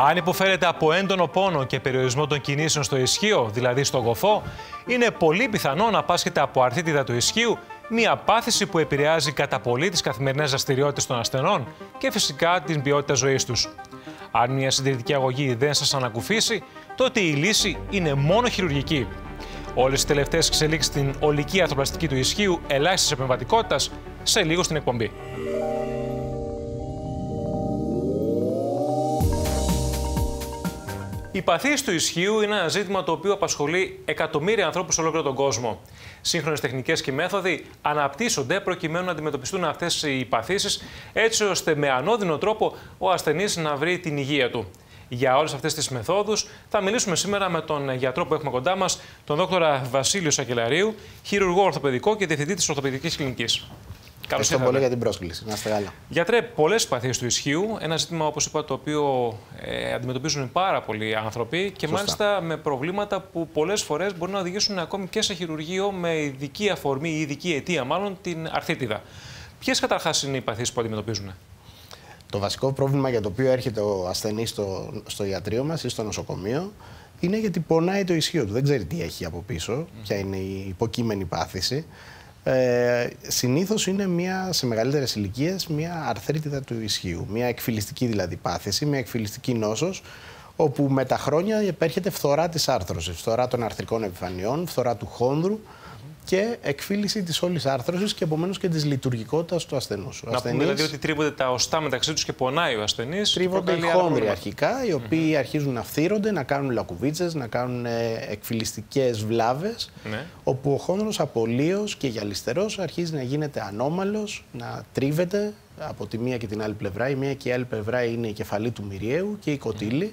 Αν υποφέρετε από έντονο πόνο και περιορισμό των κινήσεων στο ισχύο, δηλαδή στο γοφό, είναι πολύ πιθανό να πάσχετε από αρθρίτιδα του ισχύου, μια πάθηση που επηρεάζει κατά πολύ τις καθημερινές δραστηριότητες των ασθενών και φυσικά την ποιότητα ζωής τους. Αν μια συντηρητική αγωγή δεν σας ανακουφίσει, τότε η λύση είναι μόνο χειρουργική. Όλες οι τελευταίες εξελίξεις στην ολική αρθροπλαστική του ισχύου ελάχιστης επεμβατικότητας σε λίγο στην εκπομπή. Η παθήση του ισχύου είναι ένα ζήτημα το οποίο απασχολεί εκατομμύρια ανθρώπους σε ολόκληρο τον κόσμο. Σύγχρονες τεχνικές και μέθοδοι αναπτύσσονται προκειμένου να αντιμετωπιστούν αυτές οι παθήσεις, έτσι ώστε με ανώδυνο τρόπο ο ασθενής να βρει την υγεία του. Για όλες αυτές τις μεθόδους θα μιλήσουμε σήμερα με τον γιατρό που έχουμε κοντά μας, τον δόκτωρα Βασίλειο Σακελλαρίου, χειρουργό ορθοπαιδικό και διευθυντή της Ορθοπαιδικής Κλινικής. Ευχαριστώ πολύ για την πρόσκληση. Να είστε καλά. Γιατρέ, πολλές παθήσεις του ισχύου, ένα ζήτημα όπως είπα το οποίο αντιμετωπίζουν πάρα πολλοί άνθρωποι και μάλιστα με προβλήματα που πολλές φορές μπορούν να οδηγήσουν ακόμη και σε χειρουργείο με ειδική αφορμή ή ειδική αιτία, μάλλον την αρθρίτιδα. Ποιες καταρχάς είναι οι παθήσεις που αντιμετωπίζουν? Το βασικό πρόβλημα για το οποίο έρχεται ο ασθενής στο ιατρείο μας ή στο νοσοκομείο είναι γιατί πονάει το ισχύο του. Δεν ξέρει τι έχει από πίσω, ποια είναι η υποκείμενη πάθηση. Συνήθως είναι σε μεγαλύτερες ηλικίες μια αρθρίτιδα του ισχύου, μια εκφυλιστική δηλαδή πάθηση, μια εκφυλιστική νόσος, όπου με τα χρόνια επέρχεται φθορά της άρθρωσης, φθορά των αρθρικών επιφανειών, φθορά του χόνδρου και εκφύλιση της όλης άρθρωσης και επομένως και της λειτουργικότητας του ασθενούς. Να πούμε δηλαδή ότι τρίβονται τα οστά μεταξύ τους και πονάει ο ασθενής. Τρίβονται οι χόνδροι αρχικά, οι οποίοι αρχίζουν να φθύρονται, να κάνουν λακκουβίτσες, να κάνουν εκφυλιστικές βλάβες, όπου ο χόνδρος απολύος και γυαλιστερός αρχίζει να γίνεται ανώμαλος, να τρίβεται από τη μία και την άλλη πλευρά. Η μία και η άλλη πλευρά είναι η κεφαλή του μυριαίου και η κοτήλη.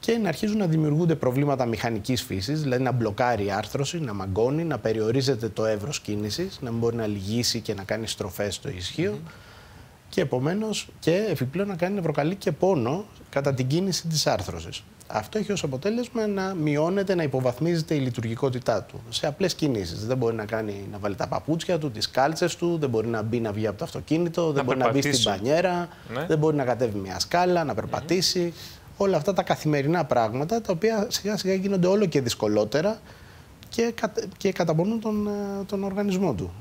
Και να αρχίζουν να δημιουργούνται προβλήματα μηχανικής φύσης, δηλαδή να μπλοκάρει η άρθρωση, να μαγκώνει, να περιορίζεται το εύρος κίνησης, να μην μπορεί να λυγίσει και να κάνει στροφές στο ισχύο. Και επομένως και επιπλέον να κάνει να προκαλεί και πόνο κατά την κίνηση της άρθρωσης. Αυτό έχει ως αποτέλεσμα να μειώνεται, να υποβαθμίζεται η λειτουργικότητά του σε απλές κινήσεις. Δεν μπορεί να βάλει τα παπούτσια του, τις κάλτσες του, δεν μπορεί να μπει να βγει από το αυτοκίνητο, δεν μπορεί να μπει στην μπανιέρα, δεν μπορεί να κατέβει μια σκάλα, να περπατήσει. Όλα αυτά τα καθημερινά πράγματα, τα οποία σιγά σιγά γίνονται όλο και δυσκολότερα και καταπονούν τον οργανισμό του.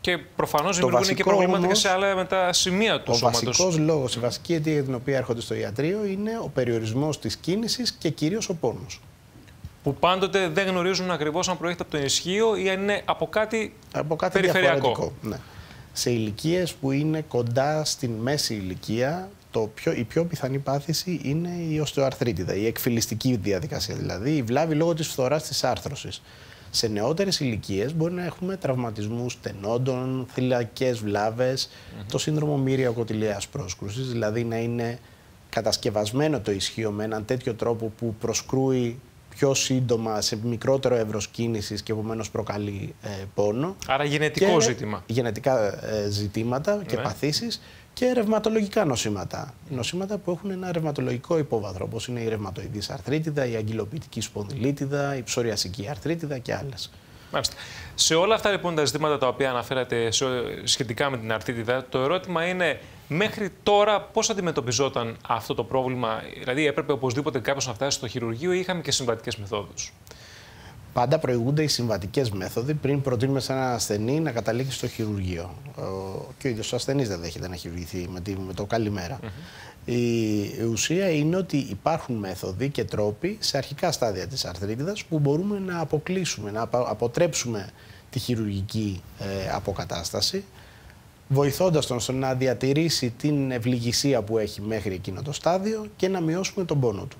Και προφανώς δημιουργούν και προβλήματα όμως, και σε άλλα με τα σημεία του σώματος. Ο βασικός λόγος, η βασική αιτία για την οποία έρχονται στο ιατρείο είναι ο περιορισμός της κίνησης και κυρίως ο πόνος. Που πάντοτε δεν γνωρίζουν ακριβώς αν προέρχεται από το ισχύο ή αν είναι από κάτι περιφερειακό. Ναι. Σε ηλικίες που είναι κοντά στην μέση ηλικία, η πιο πιθανή πάθηση είναι η οστεοαρθρίτιδα, η εκφυλιστική διαδικασία δηλαδή, η βλάβη λόγω της φθοράς της άρθρωσης. Σε νεότερες ηλικίες μπορεί να έχουμε τραυματισμούς τενόντων, θυλακές βλάβες, το σύνδρομο μύρια-κοτηλιαίας πρόσκρουσης, δηλαδή να είναι κατασκευασμένο το ισχύο με έναν τέτοιο τρόπο που προσκρούει πιο σύντομα σε μικρότερο εύρος κίνησης και επομένως προκαλεί πόνο. Άρα γενετικό ζήτημα. Γενετικά ζητήματα και παθήσεις. Και ρευματολογικά νοσήματα. Νοσήματα που έχουν ένα ρευματολογικό υπόβαθρο, όπως είναι η ρευματοειδής αρθρίτιδα, η αγκυλοποιητική σπονδυλίτιδα, η ψωριασική αρθρίτιδα και άλλες. Μάλιστα. Σε όλα αυτά λοιπόν τα ζητήματα τα οποία αναφέρατε σχετικά με την αρθρίτιδα, το ερώτημα είναι μέχρι τώρα πώς αντιμετωπιζόταν αυτό το πρόβλημα, δηλαδή έπρεπε οπωσδήποτε κάποιος να φτάσει στο χειρουργείο ή είχαμε και συμβατικές μεθόδους? Πάντα προηγούνται οι συμβατικές μέθοδοι πριν προτείνουμε σε έναν ασθενή να καταλήξει στο χειρουργείο. Και ο ίδιος ο ασθενής δεν δέχεται να χειρουργηθεί με το καλημέρα. Η ουσία είναι ότι υπάρχουν μέθοδοι και τρόποι σε αρχικά στάδια της αρθρίτιδας που μπορούμε να αποκλείσουμε, να αποτρέψουμε τη χειρουργική αποκατάσταση, βοηθώντας τον στο να διατηρήσει την ευλυγησία που έχει μέχρι εκείνο το στάδιο και να μειώσουμε τον πόνο του.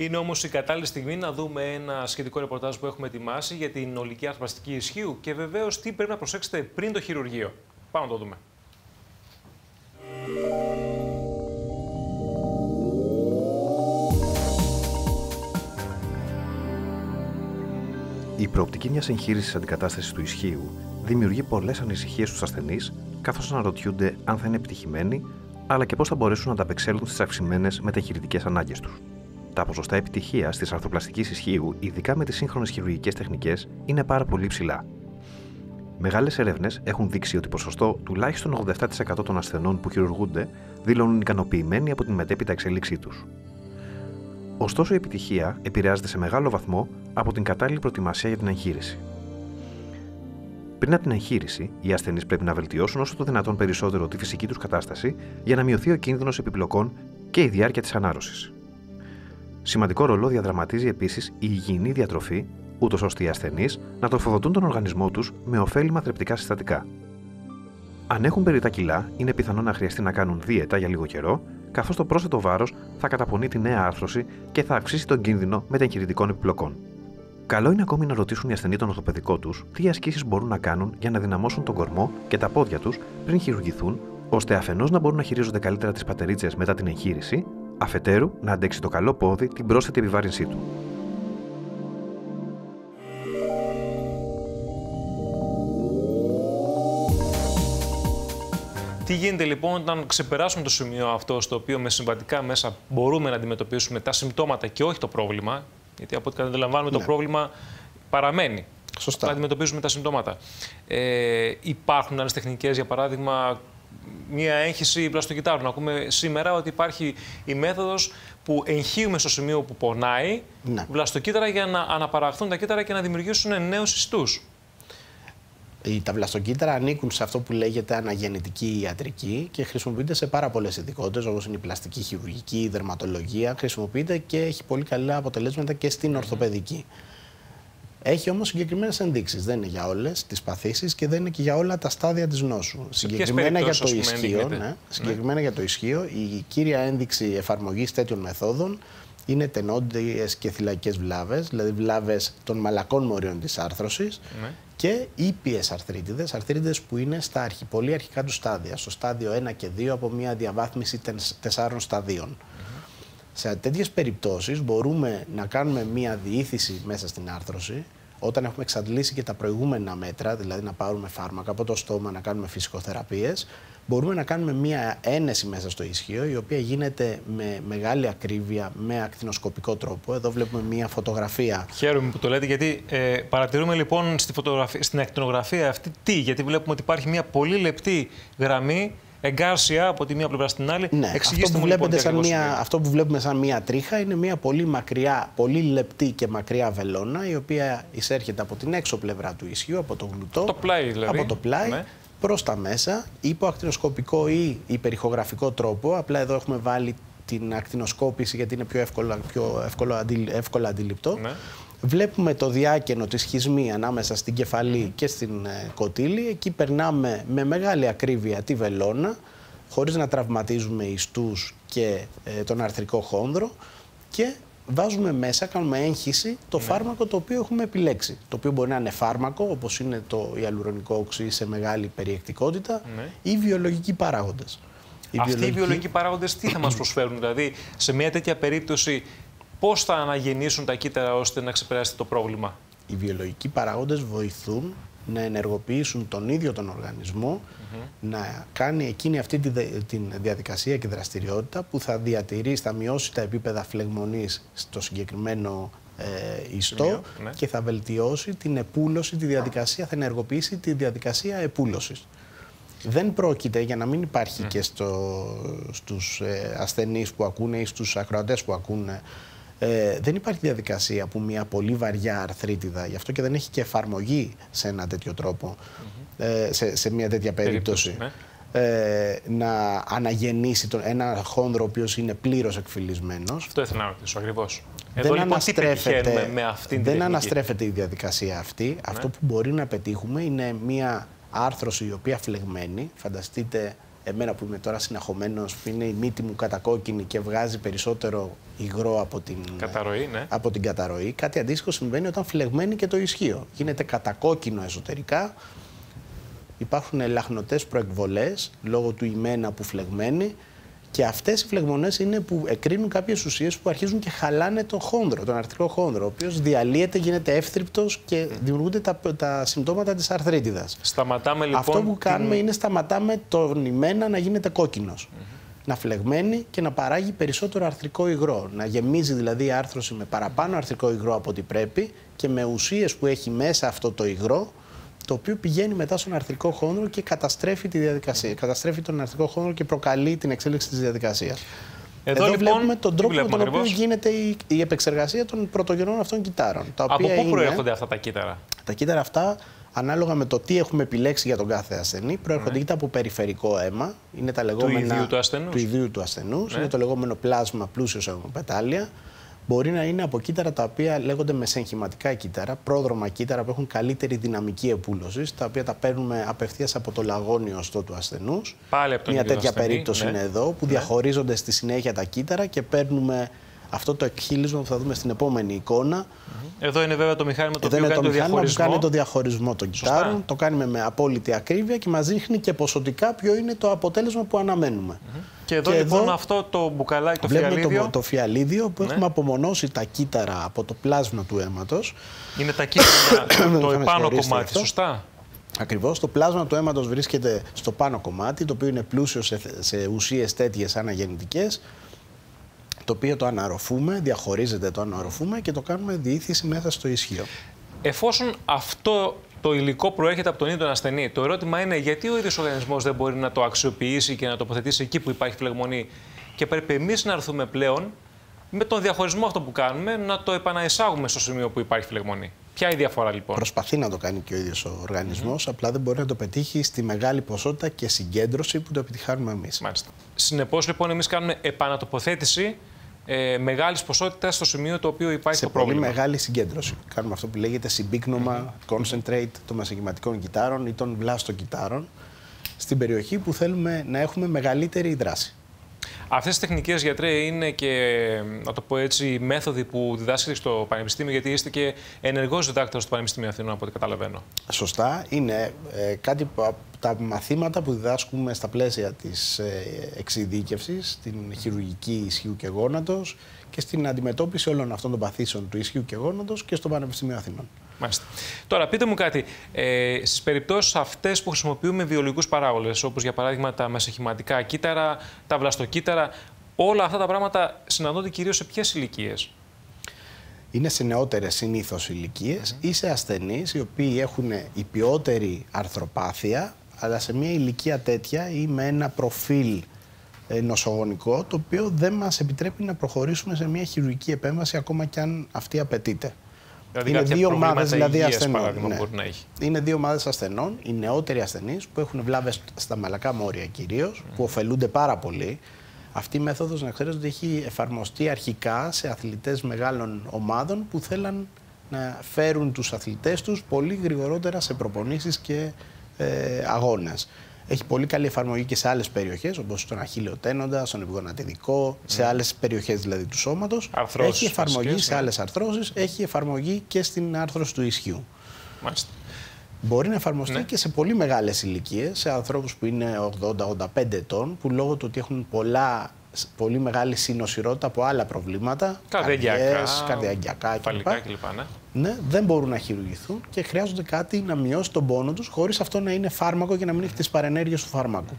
Είναι όμως η κατάλληλη στιγμή να δούμε ένα σχετικό ρεπορτάζ που έχουμε ετοιμάσει για την ολική αρθροπλαστική ισχύου και βεβαίως τι πρέπει να προσέξετε πριν το χειρουργείο. Πάμε να το δούμε. Η προοπτική μιας εγχείρησης αντικατάστασης του ισχύου δημιουργεί πολλές ανησυχίες στους ασθενείς, καθώς αναρωτιούνται αν θα είναι επιτυχημένοι, αλλά και πώς θα μπορέσουν να ανταπεξέλθουν στις αυξημένες μεταχειρητικές ανάγκες τους. Τα ποσοστά επιτυχίας της αρθροπλαστικής ισχύου, ειδικά με τις σύγχρονες χειρουργικές τεχνικές, είναι πάρα πολύ ψηλά. Μεγάλες έρευνες έχουν δείξει ότι ποσοστό τουλάχιστον 87% των ασθενών που χειρουργούνται δηλώνουν ικανοποιημένοι από την μετέπειτα εξέλιξή τους. Ωστόσο, η επιτυχία επηρεάζεται σε μεγάλο βαθμό από την κατάλληλη προετοιμασία για την εγχείρηση. Πριν από την εγχείρηση, οι ασθενείς πρέπει να βελτιώσουν όσο το δυνατόν περισσότερο τη φυσική τους κατάσταση για να μειωθεί ο κίνδυνος επιπλοκών και η διάρκεια της ανάρρωσης. Σημαντικό ρόλο διαδραματίζει επίσης η υγιεινή διατροφή, ούτως ώστε οι ασθενείς να τροφοδοτούν τον οργανισμό τους με ωφέλιμα θρεπτικά συστατικά. Αν έχουν περιττά κιλά, είναι πιθανό να χρειαστεί να κάνουν δίαιτα για λίγο καιρό, καθώς το πρόσθετο βάρος θα καταπονεί τη νέα άρθρωση και θα αυξήσει τον κίνδυνο μεταγχειρητικών επιπλοκών. Καλό είναι ακόμη να ρωτήσουν οι ασθενείς τον ορθοπαιδικό τους τι ασκήσεις μπορούν να κάνουν για να δυναμώσουν τον κορμό και τα πόδια τους πριν χειρουργηθούν, ώστε αφενός να μπορούν να χειρίζονται καλύτερα τις πατερίτσες μετά την εγχείρηση, αφετέρου να αντέξει το καλό πόδι την πρόσθετη επιβάρυνσή του. Τι γίνεται λοιπόν όταν ξεπεράσουμε το σημείο αυτό στο οποίο με συμβατικά μέσα μπορούμε να αντιμετωπίσουμε τα συμπτώματα και όχι το πρόβλημα, γιατί από ό,τι καταλαβαίνουμε το πρόβλημα παραμένει. Σωστά. Να αντιμετωπίζουμε τα συμπτώματα. Υπάρχουν άλλες τεχνικές, για παράδειγμα, μία έγχυση πλαστοκυτάρου. Να ακούμε σήμερα ότι υπάρχει η μέθοδος που εγχύουμε στο σημείο που πονάει βλαστοκύτταρα για να αναπαραχθούν τα κύτταρα και να δημιουργήσουν νέους ιστούς. Τα βλαστοκύτταρα ανήκουν σε αυτό που λέγεται αναγεννητική ιατρική και χρησιμοποιείται σε πάρα πολλές ειδικότητες, όπως είναι η πλαστική χειρουργική, η δερματολογία. Χρησιμοποιείται και έχει πολύ καλά αποτελέσματα και στην ορθοπαιδική. Έχει όμως συγκεκριμένες ενδείξεις. Δεν είναι για όλες τις παθήσεις και δεν είναι και για όλα τα στάδια της νόσου. Συγκεκριμένα για το ισχύο, η κύρια ένδειξη εφαρμογής τέτοιων μεθόδων είναι τενόντιες και θυλακές βλάβες, δηλαδή βλάβες των μαλακών μορίων της άρθρωσης. Και ήπιες αρθρίτιδες, αρθρίτιδες που είναι στα πολύ αρχικά του στάδια, στο στάδιο 1 και 2 από μια διαβάθμιση 4 σταδίων. Σε τέτοιες περιπτώσεις μπορούμε να κάνουμε μια διήθηση μέσα στην άρθρωση, όταν έχουμε εξαντλήσει και τα προηγούμενα μέτρα, δηλαδή να πάρουμε φάρμακα από το στόμα, να κάνουμε φυσικοθεραπείες, μπορούμε να κάνουμε μια ένεση μέσα στο ισχύο, η οποία γίνεται με μεγάλη ακρίβεια, με ακτινοσκοπικό τρόπο. Εδώ βλέπουμε μια φωτογραφία. Χαίρομαι που το λέτε, γιατί παρατηρούμε λοιπόν στην ακτινογραφία αυτή γιατί βλέπουμε ότι υπάρχει μια πολύ λεπτή γραμμή, εγκάρσια από τη μία πλευρά στην άλλη. Ναι, αυτό που βλέπουμε σαν μία τρίχα είναι μία πολύ μακριά, πολύ λεπτή και μακριά βελόνα, η οποία εισέρχεται από την έξω πλευρά του ισχύου, από το γλουτό, το πλάι, δηλαδή. Από το πλάι προς τα μέσα, υπό ακτινοσκοπικό ή υπερηχογραφικό τρόπο. Απλά εδώ έχουμε βάλει την ακτινοσκόπηση γιατί είναι πιο εύκολα αντιληπτό. Ναι. Βλέπουμε το διάκαινο, τη σχισμή ανάμεσα στην κεφαλή και στην κοτήλη. Εκεί περνάμε με μεγάλη ακρίβεια τη βελόνα, χωρίς να τραυματίζουμε ιστούς και τον αρθρικό χόνδρο, και βάζουμε μέσα, κάνουμε έγχυση, το φάρμακο το οποίο έχουμε επιλέξει. Το οποίο μπορεί να είναι φάρμακο, όπως είναι το ιαλουρονικό οξύ σε μεγάλη περιεκτικότητα, ή βιολογικοί παράγοντες. Αυτοί οι βιολογικοί παράγοντες τι θα μας προσφέρουν, δηλαδή σε μια τέτοια περίπτωση, πώς θα αναγεννήσουν τα κύτταρα ώστε να ξεπεράσετε το πρόβλημα? Οι βιολογικοί παράγοντες βοηθούν να ενεργοποιήσουν τον ίδιο τον οργανισμό, να κάνει εκείνη αυτή τη διαδικασία και δραστηριότητα που θα διατηρήσει, θα μειώσει τα επίπεδα φλεγμονής στο συγκεκριμένο ιστό και θα βελτιώσει την επούλωση, τη διαδικασία, θα ενεργοποιήσει τη διαδικασία επούλωσης. Δεν πρόκειται, για να μην υπάρχει και στους ασθενείς που ακούνε ή στους ακροατές που ακούνε, δεν υπάρχει διαδικασία που μια πολύ βαριά αρθρίτιδα, γι' αυτό και δεν έχει και εφαρμογή σε ένα τέτοιο τρόπο, σε μια τέτοια περίπτωση, να αναγεννήσει ένα χόνδρο ο οποίος είναι πλήρως εκφυλισμένος. Αυτό ήθελα να ρωτήσω ακριβώς. Εδώ δεν αναστρέφεται η διαδικασία αυτή. Αυτό που μπορεί να πετύχουμε είναι μια άρθρωση η οποία φλεγμένη, φανταστείτε εμένα που είμαι τώρα συναχωμένος, που είναι η μύτη μου κατακόκκινη και βγάζει περισσότερο υγρό από την καταρροή. Από την καταρροή. Κάτι αντίστοιχο συμβαίνει όταν φλεγμένει και το ισχύο. Γίνεται κατακόκκινο εσωτερικά, υπάρχουν ελαχνωτές προεκβολές λόγω του ημένα που φλεγμένει, και αυτές οι φλεγμονές είναι που εκρίνουν κάποιες ουσίες που αρχίζουν και χαλάνε τον χόνδρο, τον αρθρικό χόνδρο, ο οποίος διαλύεται, γίνεται εύθρυπτος και δημιουργούνται τα συμπτώματα της αρθρίτιδας. Σταματάμε λοιπόν. Αυτό που κάνουμε είναι σταματάμε τον ημένα να γίνεται κόκκινος, να φλεγμένει και να παράγει περισσότερο αρθρικό υγρό. Να γεμίζει δηλαδή η άρθρωση με παραπάνω αρθρικό υγρό από ό,τι πρέπει και με ουσίες που έχει μέσα αυτό το υγρό, το οποίο πηγαίνει μετά στον αρθρικό χόνδρο και καταστρέφει τη διαδικασία. Καταστρέφει τον αρθρικό χόνδρο και προκαλεί την εξέλιξη της διαδικασίας. Εδώ λοιπόν, βλέπουμε τον τρόπο με τον οποίο γίνεται η επεξεργασία των πρωτογενών αυτών κυτάρων. Από πού προέρχονται αυτά τα κύτταρα? Τα κύτταρα αυτά, ανάλογα με το τι έχουμε επιλέξει για τον κάθε ασθενή, προέρχονται είτε από περιφερικό αίμα, είναι τα λεγόμενα του ιδίου του ασθενούς, είναι το λεγόμενο πλάσμα πλούσιο σε πετάλια. Μπορεί να είναι από κύτταρα τα οποία λέγονται μεσενχηματικά κύτταρα, πρόδρομα κύτταρα που έχουν καλύτερη δυναμική επούλωση, τα οποία τα παίρνουμε απευθείας από το λαγόνιο οστό του ασθενούς. Πάλι από τον ίδιο ασθενή. Μια τέτοια περίπτωση είναι εδώ, που διαχωρίζονται στη συνέχεια τα κύτταρα και παίρνουμε αυτό το εκχύλισμα που θα δούμε στην επόμενη εικόνα. Εδώ είναι βέβαια το μηχάνημα το οποίο κάνει το διαχωρισμό των κυτάρων. Το κάνουμε με απόλυτη ακρίβεια και μας δείχνει και ποσοτικά ποιο είναι το αποτέλεσμα που αναμένουμε. Και εδώ λοιπόν αυτό το μπουκαλάκι, το φιαλίδιο. Βλέπουμε το φιαλίδιο που έχουμε απομονώσει τα κύτταρα από το πλάσμα του αίματος. Είναι τα κύτταρα, το επάνω κομμάτι, σωστά. Ακριβώς, το πλάσμα του αίματος βρίσκεται στο πάνω κομμάτι, το οποίο είναι πλούσιο σε ουσίες τέτοιες αναγεννητικές, το οποίο το αναρροφούμε, διαχωρίζεται, το αναρροφούμε και το κάνουμε διήθηση μέσα στο ισχύο. Εφόσον αυτό το υλικό προέρχεται από τον ίδιο τον ασθενή, το ερώτημα είναι γιατί ο ίδιος οργανισμός δεν μπορεί να το αξιοποιήσει και να το τοποθετήσει εκεί που υπάρχει φλεγμονή και πρέπει εμείς να έρθουμε πλέον με τον διαχωρισμό αυτό που κάνουμε να το επαναεισάγουμε στο σημείο που υπάρχει φλεγμονή. Ποια η διαφορά λοιπόν? Προσπαθεί να το κάνει και ο ίδιος ο οργανισμός, απλά δεν μπορεί να το πετύχει στη μεγάλη ποσότητα και συγκέντρωση που το επιτυχάνουμε εμείς. Μάλιστα. Συνεπώς λοιπόν εμείς κάνουμε επανατοποθέτηση μεγάλης ποσότητας στο σημείο το οποίο υπάρχει το πρόβλημα. Σε πολύ μεγάλη συγκέντρωση. Κάνουμε αυτό που λέγεται συμπίκνωμα, concentrate των μεσογηματικών κυτάρων ή των βλάστων κυτάρων στην περιοχή που θέλουμε να έχουμε μεγαλύτερη δράση. Αυτές οι τεχνικές, γιατρέ, είναι και, να το πω έτσι, μέθοδοι που διδάσκεται στο Πανεπιστήμιο, γιατί είστε και ενεργός διδάκτορας του Πανεπιστήμιου Αθηνών, από ό,τι καταλαβαίνω. Σωστά. Είναι κάτι από τα μαθήματα που διδάσκουμε στα πλαίσια της εξειδίκευσης, στην χειρουργική ισχύου και γόνατος και στην αντιμετώπιση όλων αυτών των παθήσεων του ισχύου και γόνατος και στο Πανεπιστήμιο Αθηνών. Μάλιστα. Τώρα, πείτε μου κάτι. Στις περιπτώσεις αυτές που χρησιμοποιούμε βιολογικούς παράγοντες, όπως για παράδειγμα τα μεσοχηματικά κύτταρα, τα βλαστοκύτταρα, όλα αυτά τα πράγματα συναντώνται κυρίως σε ποιες ηλικίες? Είναι σε νεότερες συνήθως ηλικίες ή σε ασθενείς οι οποίοι έχουν υπιότερη αρθροπάθεια, αλλά σε μια ηλικία τέτοια ή με ένα προφίλ νοσογονικό, το οποίο δεν μας επιτρέπει να προχωρήσουμε σε μια χειρουργική επέμβαση, ακόμα κι αν αυτή απαιτείται. Δηλαδή είναι δύο ομάδες ασθενών. Είναι δύο ομάδες ασθενών, οι νεότεροι ασθενείς που έχουν βλάβες στα μαλακά μόρια κυρίως, που ωφελούνται πάρα πολύ. Αυτή η μέθοδος, να ξέρετε, ότι έχει εφαρμοστεί αρχικά σε αθλητές μεγάλων ομάδων που θέλαν να φέρουν τους αθλητές τους πολύ γρηγορότερα σε προπονήσεις και αγώνες. Έχει πολύ καλή εφαρμογή και σε άλλες περιοχές, όπως στον αχίλειο τένοντα, στον επιγονατιδικό, σε άλλες περιοχές δηλαδή του σώματος. Αρθρώσεις, έχει εφαρμογή σε άλλες αρθρώσεις, έχει εφαρμογή και στην άρθρωση του ισχύου. Μάλιστα. Μπορεί να εφαρμοστεί και σε πολύ μεγάλες ηλικίες, σε ανθρώπους που είναι 80-85 ετών, που λόγω του ότι έχουν πολύ μεγάλη συνοσηρότητα από άλλα προβλήματα, καρδιαγγειακά κλπ. Ναι, δεν μπορούν να χειρουργηθούν και χρειάζονται κάτι να μειώσει τον πόνο τους, χωρίς αυτό να είναι φάρμακο και να μην έχει τις παρενέργειες του φάρμακου.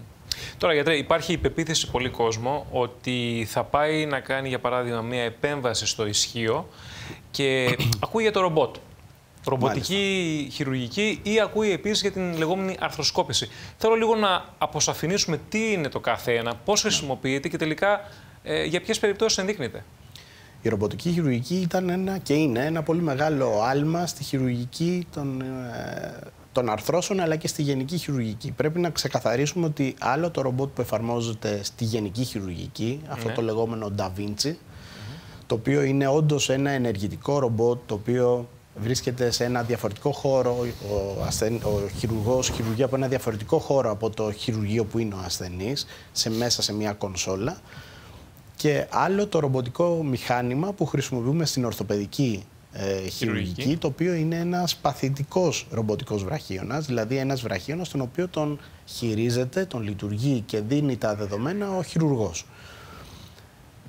Τώρα, γιατρέ, υπάρχει η πεποίθηση σε πολύ κόσμο ότι θα πάει να κάνει, για παράδειγμα, μια επέμβαση στο ισχύο και ακούει για το ρομπότ. Ρομποτική χειρουργική ή ακούει επίσης για την λεγόμενη αρθροσκόπηση. Θέλω λίγο να αποσαφηνίσουμε τι είναι το κάθε ένα, πώς χρησιμοποιείται και τελικά για ποιες περιπτώσεις ενδείκνεται. Η ρομποτική χειρουργική ήταν είναι ένα πολύ μεγάλο άλμα στη χειρουργική των αρθρώσεων αλλά και στη γενική χειρουργική. Πρέπει να ξεκαθαρίσουμε ότι άλλο το ρομπότ που εφαρμόζεται στη γενική χειρουργική, αυτό το λεγόμενο DaVinci, το οποίο είναι όντως ένα ενεργητικό ρομπότ το οποίο βρίσκεται σε ένα διαφορετικό χώρο, ο χειρουργός χειρουργεί από ένα διαφορετικό χώρο από το χειρουργείο που είναι ο ασθενής, μέσα σε μια κονσόλα. Και άλλο το ρομποτικό μηχάνημα που χρησιμοποιούμε στην ορθοπαιδική χειρουργική, το οποίο είναι ένας παθητικός ρομποτικός βραχίωνας, δηλαδή ένας βραχίωνας τον οποίο τον χειρίζεται, τον λειτουργεί και δίνει τα δεδομένα ο χειρουργός.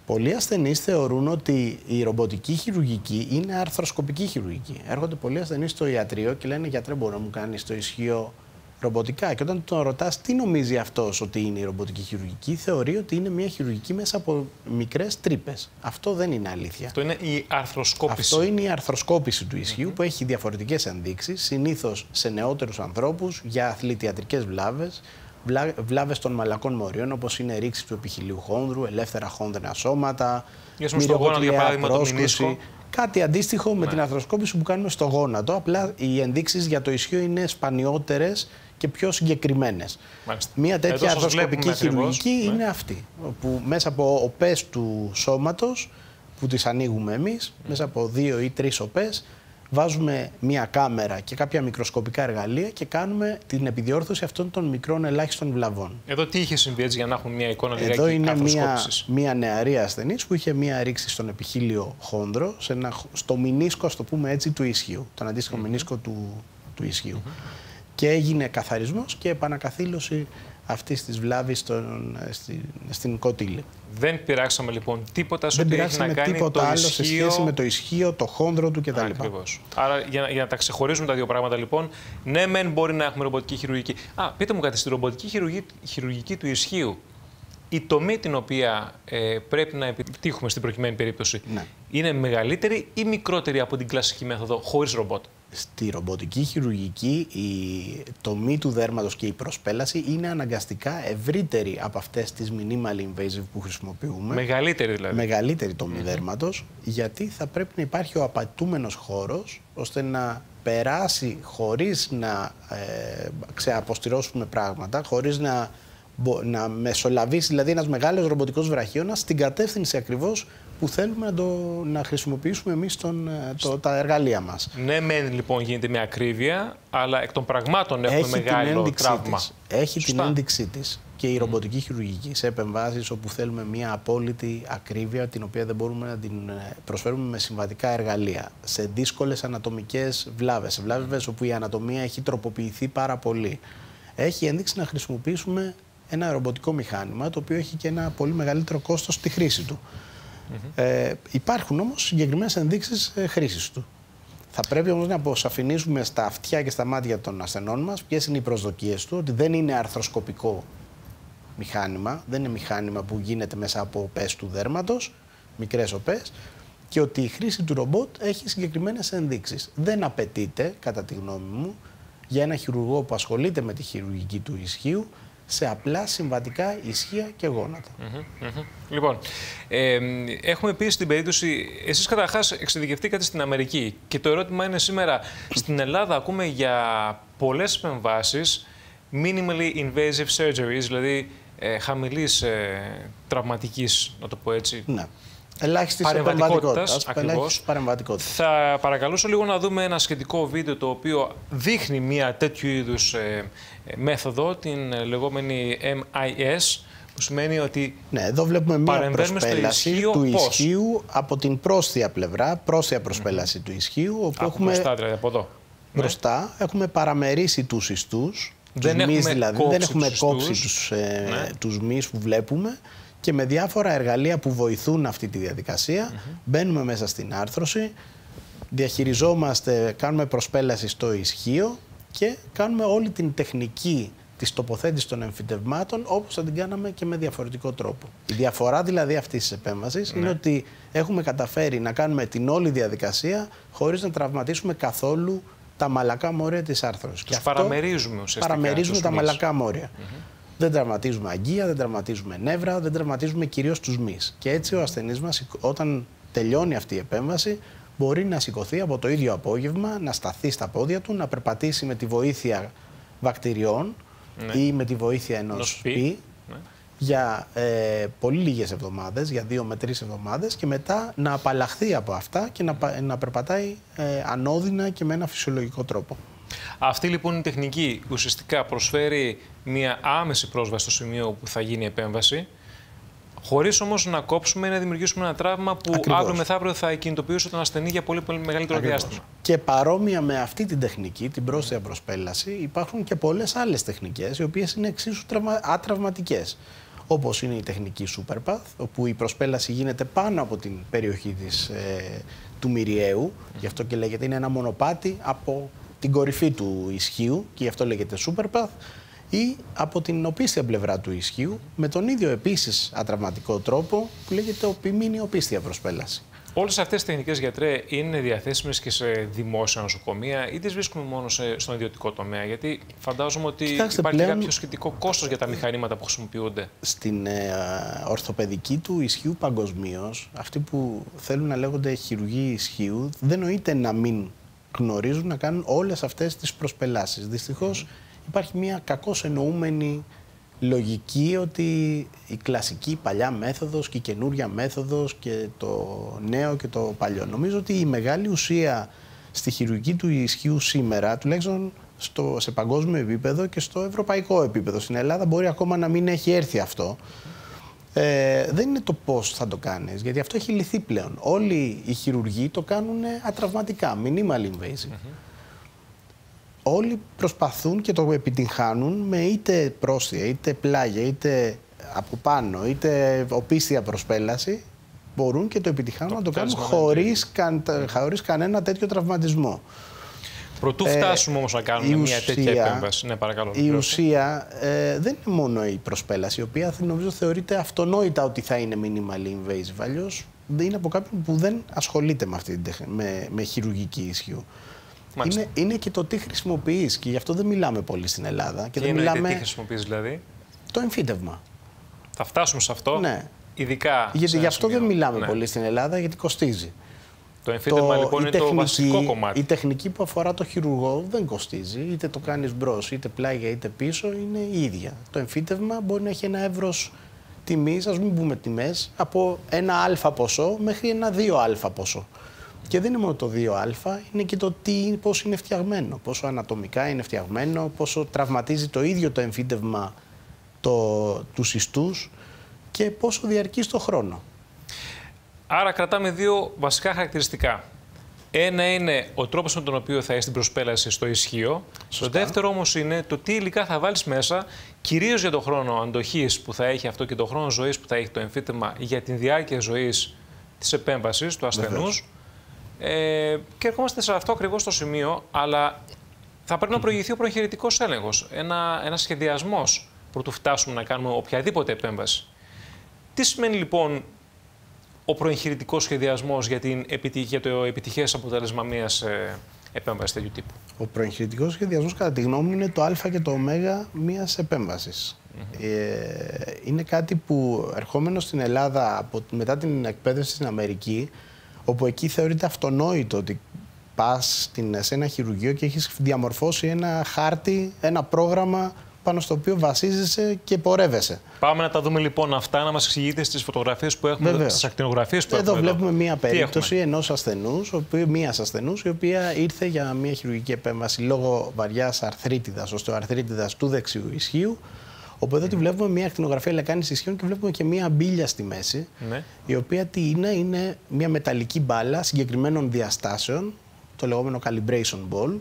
Πολλοί ασθενείς θεωρούν ότι η ρομποτική χειρουργική είναι αρθροσκοπική χειρουργική. Έρχονται πολλοί ασθενείς στο ιατρείο και λένε: «Γιατρέ, μπορεί να μου κάνει το ισχύο ρομποτικά?» Και όταν τον ρωτάς τι νομίζει αυτός ότι είναι η ρομποτική χειρουργική, θεωρεί ότι είναι μια χειρουργική μέσα από μικρές τρύπες. Αυτό δεν είναι αλήθεια. Αυτό είναι η αρθροσκόπηση. Αυτό είναι η αρθροσκόπηση του ισχύου που έχει διαφορετικές ενδείξεις, συνήθως σε νεότερους ανθρώπους για αθλητιατρικές βλάβες, βλάβες των μαλακών μορίων, όπως είναι ρήξη του επιχειλίου χόνδρου, ελεύθερα χόνδρενα σώματα, μυριοκοτηλαία, πρόσκωση. Κάτι αντίστοιχο με την αρθροσκόπηση που κάνουμε στο γόνατο. Απλά οι ενδείξεις για το ισχύο είναι σπανιότερες και πιο συγκεκριμένες. Μία τέτοια αρθροσκοπική χειρουργική είναι αυτή, που μέσα από οπές του σώματος, που τις ανοίγουμε εμείς, μέσα από 2 ή 3 οπές, βάζουμε μία κάμερα και κάποια μικροσκοπικά εργαλεία και κάνουμε την επιδιόρθωση αυτών των μικρών ελάχιστων βλαβών. Εδώ τι είχε συμβεί, έτσι, για να έχουμε μία εικόνα λιγάκι αρθροσκόπησης? Εδώ είναι μία νεαρή ασθενής που είχε μία ρήξη στον επιχείλιο χόνδρο, σε ένα, στο μηνίσκο, ας το πούμε έτσι, του ίσχυου, τον αντίστοιχο μηνίσκο του ίσχυου. Και έγινε καθαρισμός και επανακαθήλωση αυτής της βλάβης στην κότυλη. Δεν πειράξαμε λοιπόν τίποτα σε ό,τι έχει να κάνει τίποτα άλλο ισχύο... σε σχέση με το ισχύο, το χόνδρο του κτλ. Ακριβώς. Άρα για να τα ξεχωρίζουμε τα δύο πράγματα λοιπόν, ναι μεν μπορεί να έχουμε ρομποτική χειρουργική. Α, πείτε μου κάτι, στη ρομποτική χειρουργική του ισχύου, η τομή την οποία πρέπει να επιτύχουμε στην προκειμένη περίπτωση είναι μεγαλύτερη ή μικρότερη από την κλασική μέθοδο χωρίς ρομπότ? Στη ρομποτική χειρουργική η τομή του δέρματος και η προσπέλαση είναι αναγκαστικά ευρύτερη από αυτές τις minimal invasive που χρησιμοποιούμε. Μεγαλύτερη δηλαδή. Μεγαλύτερη τομή δέρματος, γιατί θα πρέπει να υπάρχει ο απαιτούμενος χώρος ώστε να περάσει χωρίς να ξεαποστηρώσουμε πράγματα, χωρίς να μεσολαβήσει δηλαδή ένας μεγάλος ρομποτικός βραχίωνας στην κατεύθυνση ακριβώς που θέλουμε να χρησιμοποιήσουμε εμείς τα εργαλεία μας. Ναι, μεν λοιπόν γίνεται με ακρίβεια, αλλά εκ των πραγμάτων έχουμε μεγάλο τραύμα. Έχει την ένδειξή της και η ρομποτική χειρουργική σε επεμβάσεις όπου θέλουμε μια απόλυτη ακρίβεια, την οποία δεν μπορούμε να την προσφέρουμε με συμβατικά εργαλεία. Σε δύσκολες ανατομικές βλάβες, σε βλάβες όπου η ανατομία έχει τροποποιηθεί πάρα πολύ. Έχει ένδειξη να χρησιμοποιήσουμε ένα ρομποτικό μηχάνημα, το οποίο έχει και ένα πολύ μεγαλύτερο κόστος στη χρήση του. Υπάρχουν όμως συγκεκριμένες ενδείξεις χρήσης του. Θα πρέπει όμως να αποσαφηνίσουμε στα αυτιά και στα μάτια των ασθενών μας ποιες είναι οι προσδοκίες του, ότι δεν είναι αρθροσκοπικό μηχάνημα, δεν είναι μηχάνημα που γίνεται μέσα από οπές του δέρματος, μικρές οπές, και ότι η χρήση του ρομπότ έχει συγκεκριμένες ενδείξεις. Δεν απαιτείται, κατά τη γνώμη μου, για ένα χειρουργό που ασχολείται με τη χειρουργική του ισχύου, σε απλά συμβατικά ισχύα και γόνατα. Λοιπόν, έχουμε επίσης την περίπτωση, εσείς καταρχάς εξειδικευτήκατε στην Αμερική και το ερώτημα είναι σήμερα, στην Ελλάδα ακούμε για πολλές επεμβάσεις minimally invasive surgeries, δηλαδή χαμηλής τραυματικής, να το πω έτσι, ελάχιστης παρεμβατικότητας. Ακριβώς. Θα παρακαλούσα λίγο να δούμε ένα σχετικό βίντεο το οποίο δείχνει μια τέτοιου είδους μέθοδο, την λεγόμενη MIS, που σημαίνει ότι εδώ βλέπουμε μια προσπέλαση του ισχύου από την πρόσθεια πλευρά, πρόσθεια προσπέλαση του ισχύου, όπου έχουμε μπροστά, δηλαδή, από εδώ. Μπροστά, έχουμε παραμερίσει τους ιστούς, δεν έχουμε κόψει τους μυς που βλέπουμε, και με διάφορα εργαλεία που βοηθούν αυτή τη διαδικασία μπαίνουμε μέσα στην άρθρωση, διαχειριζόμαστε, κάνουμε προσπέλαση στο ισχύο και κάνουμε όλη την τεχνική της τοποθέτησης των εμφυτευμάτων όπως θα την κάναμε και με διαφορετικό τρόπο. Η διαφορά δηλαδή αυτής της επέμβασης είναι ότι έχουμε καταφέρει να κάνουμε την όλη διαδικασία χωρίς να τραυματίσουμε καθόλου τα μαλακά μόρια της άρθρωσης. Τους παραμερίζουμε ουσιαστικά. Παραμερίζουμε τα μαλακά μόρια. Δεν τραυματίζουμε αγκία, δεν τραυματίζουμε νεύρα, δεν τραυματίζουμε κυρίως τους μυς. Και έτσι ο ασθενής μας, όταν τελειώνει αυτή η επέμβαση, μπορεί να σηκωθεί από το ίδιο απόγευμα, να σταθεί στα πόδια του, να περπατήσει με τη βοήθεια βακτηριών ή με τη βοήθεια ενός πι για πολύ λίγες εβδομάδες, για 2 με 3 εβδομάδες, και μετά να απαλλαχθεί από αυτά και να περπατάει ανώδυνα και με ένα φυσιολογικό τρόπο. Αυτή λοιπόν η τεχνική ουσιαστικά προσφέρει μια άμεση πρόσβαση στο σημείο που θα γίνει η επέμβαση, χωρίς όμως να κόψουμε ή να δημιουργήσουμε ένα τραύμα που αύριο μεθαύριο θα κινητοποιήσει τον ασθενή για πολύ, πολύ μεγαλύτερο διάστημα. Και παρόμοια με αυτή την τεχνική, την πρόσθετη προσπέλαση, υπάρχουν και πολλές άλλες τεχνικές, οι οποίες είναι εξίσου ατραυματικές. Όπως είναι η τεχνική Superpath, όπου η προσπέλαση γίνεται πάνω από την περιοχή του μυριαίου, γι' αυτό και λέγεται, είναι ένα μονοπάτι από την κορυφή του ισχύου και γι' αυτό λέγεται Superpath, ή από την οπίστια πλευρά του ισχύου με τον ίδιο επίσης ατραυματικό τρόπο που λέγεται οπιμήνη οπίστια προσπέλαση. Όλες αυτές τις τεχνικές, γιατρέ, είναι διαθέσιμες και σε δημόσια νοσοκομεία ή τις βρίσκουμε μόνο στον ιδιωτικό τομέα? Γιατί φαντάζομαι ότι υπάρχει πλέον κάποιο σχετικό κόστος για τα μηχανήματα που χρησιμοποιούνται. Στην ορθοπαιδική του ισχύου παγκοσμίως, αυτοί που θέλουν να λέγονται χειρουργοί ισχύου, δεν νοείται να μην γνωρίζουν να κάνουν όλες αυτές τις προσπελάσεις. Δυστυχώς υπάρχει μια κακώς εννοούμενη λογική ότι η κλασική παλιά μέθοδος και η καινούρια μέθοδος και το νέο και το παλιό. Νομίζω ότι η μεγάλη ουσία στη χειρουργική του ισχύου σήμερα, τουλάχιστον σε παγκόσμιο επίπεδο και στο ευρωπαϊκό επίπεδο, στην Ελλάδα μπορεί ακόμα να μην έχει έρθει αυτό, δεν είναι το πώς θα το κάνεις, γιατί αυτό έχει λυθεί πλέον. Όλοι οι χειρουργοί το κάνουν ατραυματικά, minimal invasive. Όλοι προσπαθούν και το επιτυγχάνουν με είτε πρόσθεια, είτε πλάγια, είτε από πάνω, είτε οπίσθια προσπέλαση. Μπορούν και το επιτυγχάνουν να το κάνουν χωρίς κανένα τέτοιο τραυματισμό. Προτού φτάσουμε όμως να κάνουμε μια τέτοια επέμβαση. Ναι, παρακαλώ. Η ουσία δεν είναι μόνο η προσπέλαση, η οποία νομίζω θεωρείται αυτονόητα ότι θα είναι minimal invasive. Αλλιώς είναι από κάποιον που δεν ασχολείται με, με χειρουργική ισχύου. Είναι και το τι χρησιμοποιείς και γι' αυτό δεν μιλάμε πολύ στην Ελλάδα. Και δεν μιλάμε... Τι χρησιμοποιείς δηλαδή? Το εμφύτευμα. Θα φτάσουμε σε αυτό, ναι. Ειδικά. Γιατί γι' αυτό δεν μιλάμε πολύ στην Ελλάδα, γιατί κοστίζει. Το εμφύτευμα λοιπόν είναι το βασικό κομμάτι. Η τεχνική που αφορά το χειρουργό δεν κοστίζει. Είτε το κάνεις μπρος, είτε πλάγια, είτε πίσω, είναι η ίδια. Το εμφύτευμα μπορεί να έχει ένα εύρος τιμής, ας μην πούμε τιμές, από ένα αλφα ποσό μέχρι ένα δύο αλφα ποσό. Και δεν είναι μόνο το 2α, είναι και το τι, πόσο είναι φτιαγμένο, πόσο ανατομικά είναι φτιαγμένο, πόσο τραυματίζει το ίδιο το εμφύτευμα τους ιστούς και πόσο διαρκεί στο χρόνο. Άρα κρατάμε δύο βασικά χαρακτηριστικά. Ένα είναι ο τρόπος με τον οποίο θα έχεις την προσπέλαση στο ισχύο. Το δεύτερο όμως είναι το τι υλικά θα βάλεις μέσα, κυρίως για τον χρόνο αντοχής που θα έχει αυτό και τον χρόνο ζωής που θα έχει το εμφύτευμα, για την διάρκεια ζωής της επέμβασης του ασθενούς. Και ερχόμαστε σε αυτό ακριβώς το σημείο, αλλά θα πρέπει να προηγηθεί ο προχειρητικός έλεγχος, ένας σχεδιασμός προτού φτάσουμε να κάνουμε οποιαδήποτε επέμβαση. Τι σημαίνει λοιπόν ο προχειρητικός σχεδιασμός για το επιτυχές αποτέλεσμα μιας επέμβασης τέτοιου τύπου? Ο προχειρητικός σχεδιασμός, κατά τη γνώμη μου, είναι το α και το ω μιας επέμβασης. Είναι κάτι που ερχόμενο στην Ελλάδα μετά την εκπαίδευση στην Αμερική, όπου εκεί θεωρείται αυτονόητο ότι πας σε ένα χειρουργείο και έχεις διαμορφώσει ένα χάρτη, ένα πρόγραμμα πάνω στο οποίο βασίζεσαι και πορεύεσαι. Πάμε να τα δούμε λοιπόν αυτά, να μας εξηγείτε στις φωτογραφίες που έχουμε, στις ακτινογραφίες που έχουμε. Εδώ βλέπουμε μία περίπτωση μίας ασθενούς, η οποία ήρθε για μία χειρουργική επέμβαση λόγω βαριάς αρθρίτιδας, οστεοαρθρίτιδας του δεξιού ισχύου. Οπότε εδώ τη βλέπουμε μια ακτινογραφία λεκάνης ισχύων και βλέπουμε και μια μπίλια στη μέση, η οποία τι είναι, είναι μια μεταλλική μπάλα συγκεκριμένων διαστάσεων, το λεγόμενο calibration ball,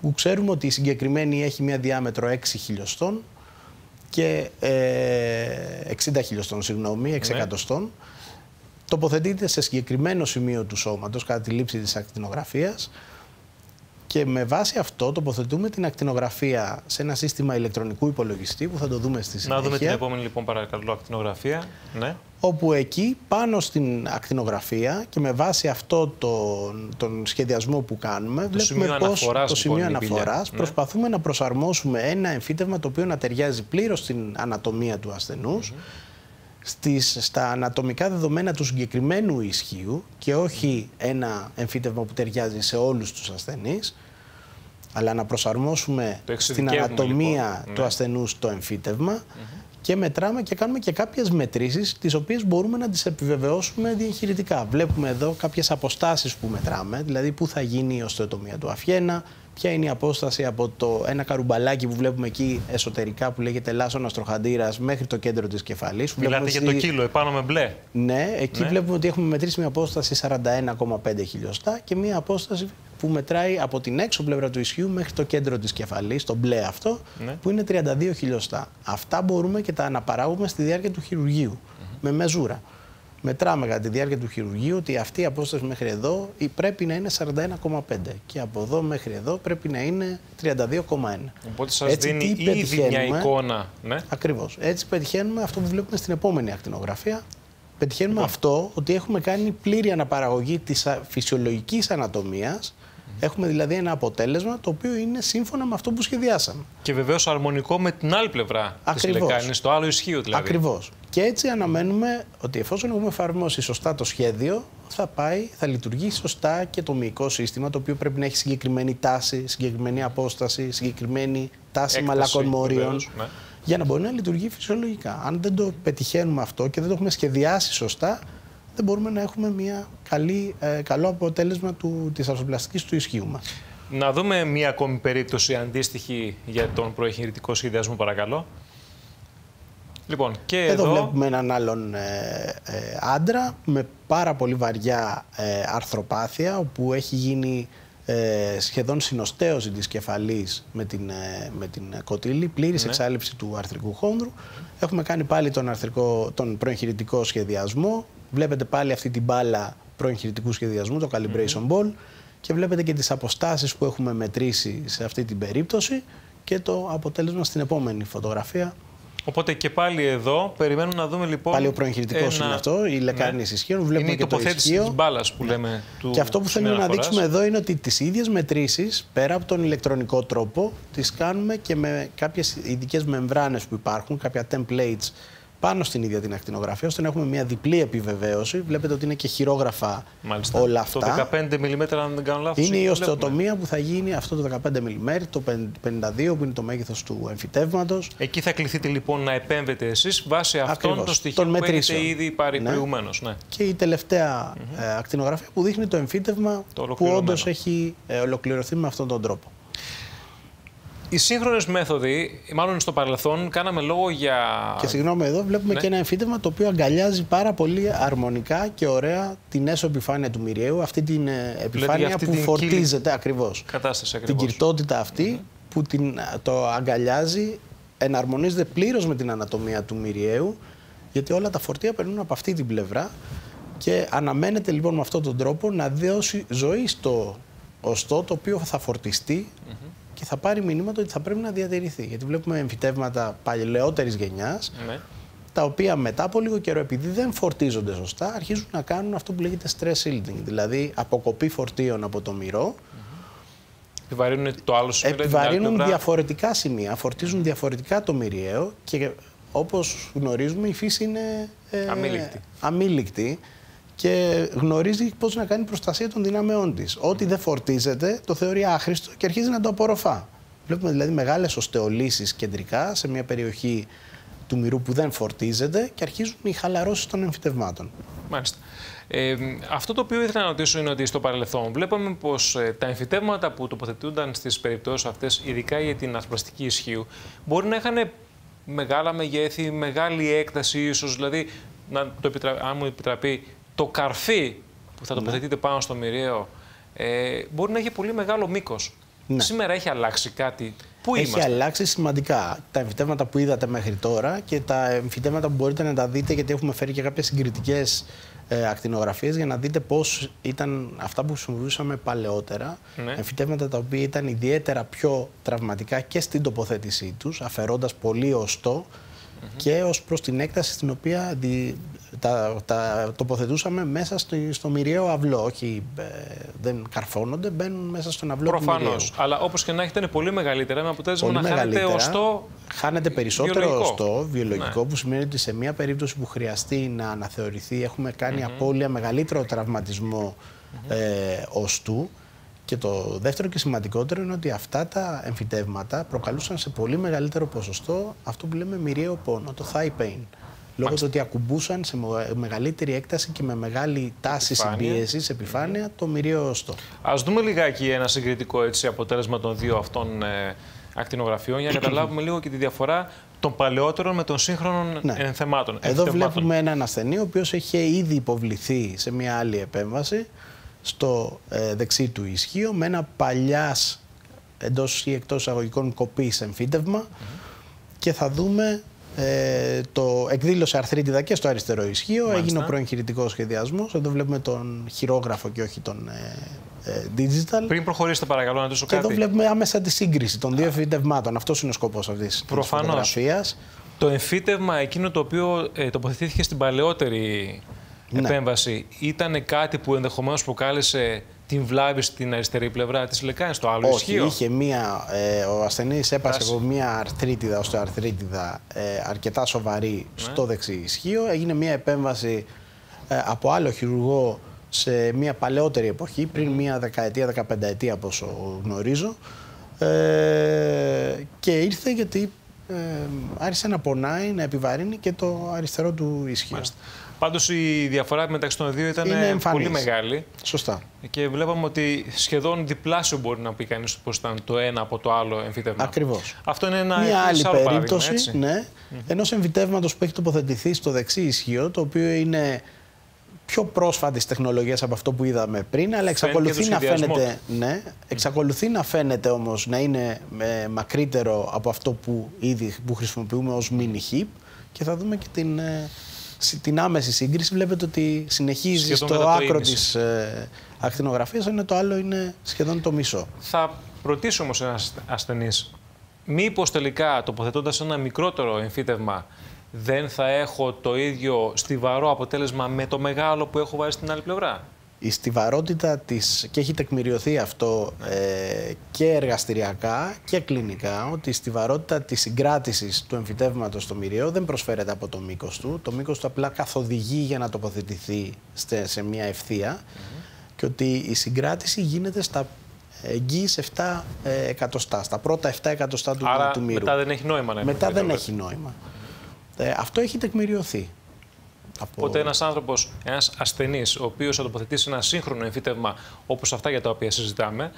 που ξέρουμε ότι η συγκεκριμένη έχει μια διάμετρο 6 χιλιοστών και 60 χιλιοστών, συγγνώμη, 6 εκατοστών. Τοποθετείται σε συγκεκριμένο σημείο του σώματος κατά τη λήψη της ακτινογραφίας. Και με βάση αυτό τοποθετούμε την ακτινογραφία σε ένα σύστημα ηλεκτρονικού υπολογιστή που θα το δούμε στη συνέχεια. Να δούμε την επόμενη λοιπόν, παρακαλώ, ακτινογραφία. Ναι. Όπου εκεί πάνω στην ακτινογραφία και με βάση αυτό τον σχεδιασμό που κάνουμε, βλέπουμε πώς το σημείο αναφοράς προσπαθούμε να προσαρμόσουμε ένα εμφύτευμα το οποίο να ταιριάζει πλήρως στην ανατομία του ασθενούς, στα ανατομικά δεδομένα του συγκεκριμένου ισχύου και όχι ένα εμφύτευμα που ταιριάζει σε όλους τους ασθενείς, αλλά να προσαρμόσουμε στην ανατομία του ασθενούς το εμφύτευμα και μετράμε και κάνουμε και κάποιες μετρήσεις τις οποίες μπορούμε να τις επιβεβαιώσουμε διαχειρητικά. Βλέπουμε εδώ κάποιες αποστάσεις που μετράμε, δηλαδή πού θα γίνει η οστεοτομία του αφιένα, ποια είναι η απόσταση από ένα καρουμπαλάκι που βλέπουμε εκεί εσωτερικά που λέγεται λάσσονας τροχαντήρας μέχρι το κέντρο της κεφαλής. Μιλάτε για το κύλο, επάνω με μπλε. Ναι, εκεί βλέπουμε ότι έχουμε μετρήσει μια απόσταση 41,5 χιλιοστά και μια απόσταση που μετράει από την έξω πλευρά του ισχύου μέχρι το κέντρο της κεφαλής, το μπλε αυτό, που είναι 32 χιλιοστά. Αυτά μπορούμε και τα αναπαράγουμε στη διάρκεια του χειρουργείου, με μεζούρα. Μετράμε κατά τη διάρκεια του χειρουργείου ότι αυτή η απόσταση μέχρι εδώ πρέπει να είναι 41,5 και από εδώ μέχρι εδώ πρέπει να είναι 32,1. Οπότε σας δίνει ήδη μια εικόνα. Ακριβώς. Έτσι πετυχαίνουμε αυτό που βλέπουμε στην επόμενη ακτινογραφία, πετυχαίνουμε αυτό, ότι έχουμε κάνει πλήρη αναπαραγωγή της φυσιολογικής ανατομίας. Έχουμε δηλαδή ένα αποτέλεσμα το οποίο είναι σύμφωνα με αυτό που σχεδιάσαμε. Και βεβαίως αρμονικό με την άλλη πλευρά της λεκάνης, το άλλο ισχύο δηλαδή. Ακριβώς. Και έτσι αναμένουμε ότι εφόσον έχουμε εφαρμόσει σωστά το σχέδιο, θα λειτουργήσει σωστά και το μυϊκό σύστημα, το οποίο πρέπει να έχει συγκεκριμένη τάση, συγκεκριμένη απόσταση, συγκεκριμένη τάση μαλακών μορίων, για να μπορεί να λειτουργεί φυσιολογικά. Αν δεν το πετυχαίνουμε αυτό και δεν το έχουμε σχεδιάσει σωστά, δεν μπορούμε να έχουμε μια καλό αποτέλεσμα της αρσοπλαστικής του ισχύου μας. Να δούμε μια ακόμη περίπτωση αντίστοιχη για τον προεχειρητικό σχεδιασμό, παρακαλώ. Λοιπόν, και εδώ βλέπουμε έναν άλλον άντρα με πάρα πολύ βαριά αρθροπάθεια, όπου έχει γίνει σχεδόν συνοστέωση της κεφαλής με την κοτήλη, πλήρης εξάλειψη του αρθρικού χόνδρου. Έχουμε κάνει πάλι τον προεγχειρητικό σχεδιασμό. Βλέπετε πάλι αυτή την μπάλα προεγχειρητικού σχεδιασμού, το calibration ball, και βλέπετε και τις αποστάσεις που έχουμε μετρήσει σε αυτή την περίπτωση και το αποτέλεσμα στην επόμενη φωτογραφία. Οπότε και πάλι εδώ περιμένουμε να δούμε λοιπόν. Πάλι ο προεγχειρητικός είναι αυτό, οι λεκάνες ισχύουν. Βλέπουμε και το ισχύο της μπάλας που λέμε. Και αυτό που θέλουμε να δείξουμε εδώ είναι ότι τις ίδιες μετρήσεις, πέρα από τον ηλεκτρονικό τρόπο, τις κάνουμε και με κάποιες ειδικές μεμβράνες που υπάρχουν, κάποια templates πάνω στην ίδια την ακτινογραφία, ώστε να έχουμε μια διπλή επιβεβαίωση. Βλέπετε ότι είναι και χειρόγραφα. Μάλιστα, όλα αυτά. Το 15 mm, αν δεν κάνω λάθος. Είναι η οστεοτομία που θα γίνει, αυτό το 15 mm, το 52 που είναι το μέγεθος του εμφυτεύματος. Εκεί θα κληθείτε λοιπόν να επέμβετε εσείς βάσει αυτών των στοιχείων που έχετε ήδη πάρει προηγουμένως. Ναι. Και η τελευταία ακτινογραφία που δείχνει το εμφύτευμα που όντως έχει ολοκληρωθεί με αυτόν τον τρόπο. Οι σύγχρονες μέθοδοι, μάλλον στο παρελθόν, κάναμε λόγο για. Και συγγνώμη, εδώ βλέπουμε και ένα εμφύτευμα το οποίο αγκαλιάζει πάρα πολύ αρμονικά και ωραία την έσω επιφάνεια του μυριαίου, αυτή την επιφάνεια αυτή που την φορτίζεται ακριβώς. Κατάσταση ακριβώς. Την κυρτότητα αυτή που το αγκαλιάζει, εναρμονίζεται πλήρως με την ανατομία του μυριαίου, γιατί όλα τα φορτία περνούν από αυτή την πλευρά και αναμένεται λοιπόν με αυτόν τον τρόπο να δώσει ζωή στο οστό, το οποίο θα φορτιστεί. Και θα πάρει μηνύματα ότι θα πρέπει να διατηρηθεί. Γιατί βλέπουμε εμφυτεύματα παλαιότερης γενιάς, τα οποία μετά από λίγο καιρό, επειδή δεν φορτίζονται σωστά, αρχίζουν να κάνουν αυτό που λέγεται stress yielding, δηλαδή αποκοπή φορτίων από το μυρό. Επιβαρύνουν το άλλο σημείο. Επιβαρύνουν διαφορετικά σημεία, φορτίζουν διαφορετικά το μυριαίο και όπως γνωρίζουμε η φύση είναι αμήλικτη. Και γνωρίζει πώς να κάνει προστασία των δυνάμεών της. Ό,τι δεν φορτίζεται το θεωρεί άχρηστο και αρχίζει να το απορροφά. Βλέπουμε δηλαδή μεγάλες οστεολύσεις κεντρικά σε μια περιοχή του μυρού που δεν φορτίζεται και αρχίζουν οι χαλαρώσεις των εμφυτευμάτων. Μάλιστα. Αυτό το οποίο ήθελα να ρωτήσω είναι ότι στο παρελθόν βλέπαμε πως τα εμφυτεύματα που τοποθετούνταν στις περιπτώσεις αυτές, ειδικά για την ασπαστική ισχύου, μπορεί να είχαν μεγάλα μεγέθη, μεγάλη έκταση ίσως, δηλαδή, αν μου επιτραπεί. Το καρφί που θα τοποθετείτε πάνω στο μυριαίο μπορεί να έχει πολύ μεγάλο μήκος. Ναι. Σήμερα έχει αλλάξει κάτι. Πού είμαστε? Έχει αλλάξει σημαντικά. Τα εμφυτεύματα που είδατε μέχρι τώρα και τα εμφυτεύματα που μπορείτε να τα δείτε, γιατί έχουμε φέρει και κάποιες συγκριτικές ακτινογραφίες για να δείτε πώς ήταν αυτά που χρησιμοποιούσαμε παλαιότερα. Ναι. Εμφυτεύματα τα οποία ήταν ιδιαίτερα πιο τραυματικά και στην τοποθέτησή τους, αφαιρώντας πολύ οστό και ως προς την έκταση στην οποία τα τοποθετούσαμε μέσα στο μυριαίο αυλό. Όχι, δεν καρφώνονται, μπαίνουν μέσα στον αυλό. Προφανώς. Αλλά όπως και να έχετε είναι πολύ μεγαλύτερα, με αποτέλεσμα να χάνετε οστό. Χάνετε περισσότερο οστό βιολογικό, που σημαίνει ότι σε μια περίπτωση που χρειαστεί να αναθεωρηθεί, έχουμε κάνει απώλεια, μεγαλύτερο τραυματισμό οστού. Και το δεύτερο και σημαντικότερο είναι ότι αυτά τα εμφυτεύματα προκαλούσαν σε πολύ μεγαλύτερο ποσοστό αυτό που λέμε μυριαίο πόνο, το thigh pain. Λόγω του ότι ακουμπούσαν σε μεγαλύτερη έκταση και με μεγάλη τάση συμπίεσης, επιφάνεια, το μυριαίο οστό. Ας δούμε λιγάκι ένα συγκριτικό αποτέλεσμα των δύο αυτών ακτινογραφιών για να καταλάβουμε λίγο και τη διαφορά των παλαιότερων με των σύγχρονων ενθεμάτων. Εδώ βλέπουμε έναν ασθενή ο οποίος είχε ήδη υποβληθεί σε μια άλλη επέμβαση στο δεξί του ισχύο, με ένα παλιάς εντός ή εκτός αγωγικών κοπής εμφύτευμα και θα δούμε το εκδήλωσε αρθρίτιδα και στο αριστερό ισχύο. Μάλιστα. Έγινε ο προεγχειρητικός σχεδιασμός. Εδώ βλέπουμε τον χειρόγραφο και όχι τον digital. Πριν προχωρήσετε παρακαλώ να δώσω κάτι. Και εδώ βλέπουμε άμεσα τη σύγκριση των δύο εμφυτευμάτων. Αυτός είναι ο σκοπός αυτής της φωτογραφίας. Το εμφύτευμα εκείνο το οποίο τοποθετήθηκε στην παλαιότερη επέμβαση ήταν κάτι που ενδεχομένως προκάλεσε την βλάβη στην αριστερή πλευρά της λεκάνης, το άλλο ισχύει? Όχι, είχε μία, ο ασθενής έπασε από μία αρθρίτιδα, οστεοαρθρίτιδα αρκετά σοβαρή στο δεξί ισχύο. Έγινε μία επέμβαση από άλλο χειρουργό σε μία παλαιότερη εποχή, πριν μία δεκαετία, 15 ετία από όσο γνωρίζω, και ήρθε γιατί άρχισε να πονάει, να επιβαρύνει και το αριστερό του ισχύο. Πάντως η διαφορά μεταξύ των δύο ήταν πολύ μεγάλη. Σωστά. Και βλέπαμε ότι σχεδόν διπλάσιο μπορεί να πει κανείς πως ήταν το ένα από το άλλο εμφυτεύμα. Ακριβώς. Αυτό είναι ένα άλλη περίπτωση ενός εμφυτεύματος που έχει τοποθετηθεί στο δεξί ισχύο, το οποίο είναι πιο πρόσφατης τεχνολογίας από αυτό που είδαμε πριν, αλλά εξακολουθεί να φαίνεται, εξακολουθεί να φαίνεται όμως να είναι μακρύτερο από αυτό που ήδη χρησιμοποιούμε ως mini-hip, και θα δούμε και την άμεση σύγκριση. Βλέπετε ότι συνεχίζει σχεδόν στο άκρο της ακτινογραφίας, ενώ το άλλο είναι σχεδόν το μισό. Θα ρωτήσω όμως ένας ασθενής, μήπως τελικά τοποθετώντας ένα μικρότερο εμφύτευμα δεν θα έχω το ίδιο στιβαρό αποτέλεσμα με το μεγάλο που έχω βάλει στην άλλη πλευρά? Η στιβαρότητα της, και έχει τεκμηριωθεί αυτό και εργαστηριακά και κλινικά, ότι η στιβαρότητα της συγκράτησης του εμφυτεύματος στο μυριαίο δεν προσφέρεται από το μήκος του. Το μήκος του απλά καθοδηγεί για να τοποθετηθεί σε μια ευθεία, και ότι η συγκράτηση γίνεται στα εγγύης 7 εκατοστά, στα πρώτα 7 εκατοστά του, άρα, του μύρου. Μετά δεν έχει νόημα να αυτό έχει τεκμηριωθεί. Οπότε ένας άνθρωπος, ένας ασθενής, ο οποίος θα τοποθετήσει ένα σύγχρονο εμφύτευμα όπως αυτά για τα οποία συζητάμε,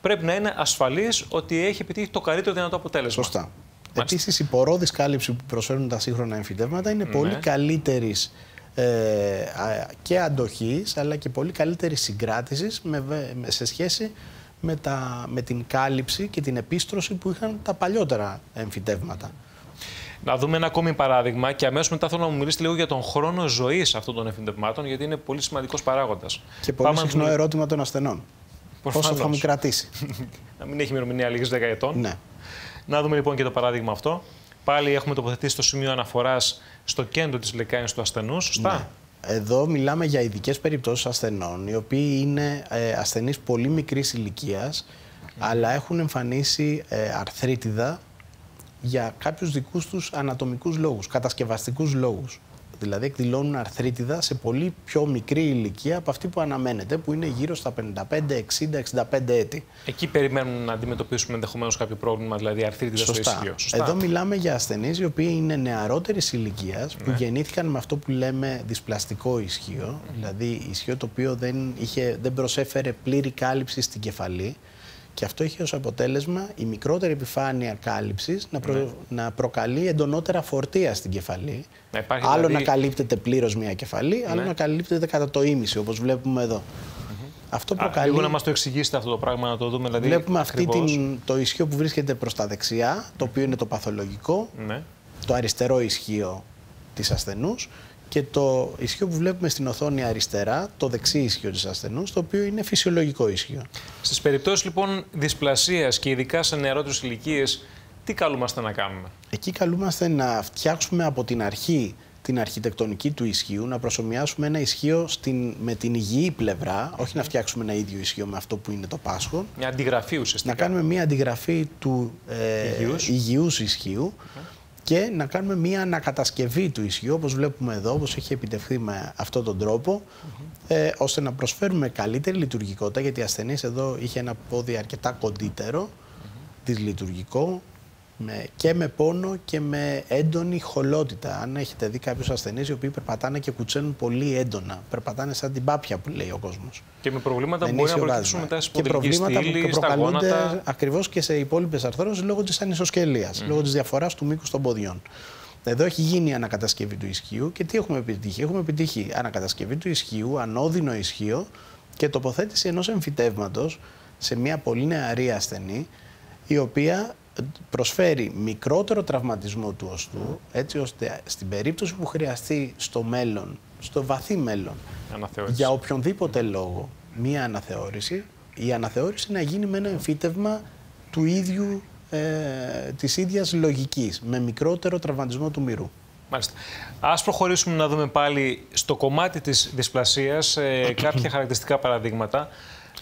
πρέπει να είναι ασφαλής ότι έχει επιτύχει το καλύτερο δυνατό αποτέλεσμα. Σωστά. Επίσης, η πορώδης κάλυψη που προσφέρουν τα σύγχρονα εμφυτεύματα είναι πολύ καλύτερης και αντοχής, αλλά και πολύ καλύτερης συγκράτησης σε σχέση με την κάλυψη και την επίστρωση που είχαν τα παλιότερα εμφυτεύματα. Να δούμε ένα ακόμη παράδειγμα και αμέσως μετά θέλω να μου μιλήσετε λίγο για τον χρόνο ζωής αυτών των εμφυτευμάτων, γιατί είναι πολύ σημαντικός παράγοντας. Και πολύ συχνό ερώτημα των ασθενών. Προφανώς. Πόσο θα μου κρατήσει? Να μην έχει ημερομηνία λήξης 10 ετών. Ναι. Να δούμε λοιπόν και το παράδειγμα αυτό. Πάλι έχουμε τοποθετήσει το σημείο αναφοράς στο κέντρο της λεκάνης του ασθενού, σωστά? Ναι. Εδώ μιλάμε για ειδικές περιπτώσεις ασθενών, οι οποίοι είναι ασθενείς πολύ μικρής ηλικίας, αλλά έχουν εμφανίσει αρθρίτιδα για κάποιους δικούς τους ανατομικούς λόγους, κατασκευαστικούς λόγους. Δηλαδή εκδηλώνουν αρθρίτιδα σε πολύ πιο μικρή ηλικία από αυτή που αναμένεται, που είναι γύρω στα 55, 60, 65 έτη. Εκεί περιμένουν να αντιμετωπίσουμε ενδεχομένως κάποιο πρόβλημα, δηλαδή αρθρίτιδα στο ισχύο. Σωστά. Εδώ μιλάμε για ασθενείς οι οποίοι είναι νεαρότερης ηλικίας, που γεννήθηκαν με αυτό που λέμε δυσπλαστικό ισχύο, δηλαδή ισχύο το οποίο δεν προσέφερε πλήρη κάλυψη στην κεφαλή. Και αυτό είχε ως αποτέλεσμα η μικρότερη επιφάνεια κάλυψης να προκαλεί εντονότερα φορτία στην κεφαλή. Άλλο να καλύπτεται πλήρως μια κεφαλή, άλλο να καλύπτεται κατά το ίμιση, όπως βλέπουμε εδώ. Αυτό προκαλεί... Λίγο να μας το εξηγήσετε αυτό το πράγμα, να το δούμε. Δηλαδή, βλέπουμε το ισχύο που βρίσκεται προς τα δεξιά, το οποίο είναι το παθολογικό, το αριστερό ισχύο της ασθενούς, και το ισχύο που βλέπουμε στην οθόνη αριστερά, το δεξί ισχύο της ασθενούς, το οποίο είναι φυσιολογικό ισχύο. Στις περιπτώσεις λοιπόν δυσπλασίας και ειδικά σε νεαρότερες ηλικίες, τι καλούμαστε να κάνουμε? Εκεί καλούμαστε να φτιάξουμε από την αρχή την αρχιτεκτονική του ισχύου, να προσομοιάσουμε ένα ισχύο με την υγιή πλευρά, όχι να φτιάξουμε ένα ίδιο ισχύο με αυτό που είναι το πάσχον. Μια αντιγραφή ουσιαστικά. Να κάνουμε μια αντιγραφή του υγιούς ισχύου. Και να κάνουμε μία ανακατασκευή του ισχύου, όπως βλέπουμε εδώ, όπως έχει επιτευχθεί με αυτόν τον τρόπο, ώστε να προσφέρουμε καλύτερη λειτουργικότητα, γιατί η ασθενής εδώ είχε ένα πόδι αρκετά κοντύτερο, δυσλειτουργικό, και με πόνο και με έντονη χολότητα. Αν έχετε δει κάποιους ασθενείς οι οποίοι περπατάνε και κουτσαίνουν πολύ έντονα, περπατάνε σαν την πάπια που λέει ο κόσμος. Και με προβλήματα που μπορεί να προκύψουν μετά στη σπονδυλική στήλη, στα γόνατα. Ακριβώς, και σε υπόλοιπες αρθρώσεις λόγω της ανισοσκελίας, λόγω της διαφοράς του μήκους των ποδιών. Εδώ έχει γίνει η ανακατασκευή του ισχύου και τι έχουμε επιτύχει? Έχουμε επιτύχει ανακατασκευή του ισχύου, ανώδυνο ισχύο και τοποθέτηση ενός εμφυτεύματος σε μια πολύ νεαρή ασθενή, η οποία προσφέρει μικρότερο τραυματισμό του οστού, έτσι ώστε στην περίπτωση που χρειαστεί στο μέλλον, στο βαθύ μέλλον, για οποιονδήποτε λόγο, μία αναθεώρηση, η αναθεώρηση να γίνει με ένα εμφύτευμα του ίδιου της ίδιας λογικής, με μικρότερο τραυματισμό του μυρού. Μάλιστα. Ας προχωρήσουμε να δούμε πάλι στο κομμάτι της δυσπλασίας κάποια χαρακτηριστικά παραδείγματα.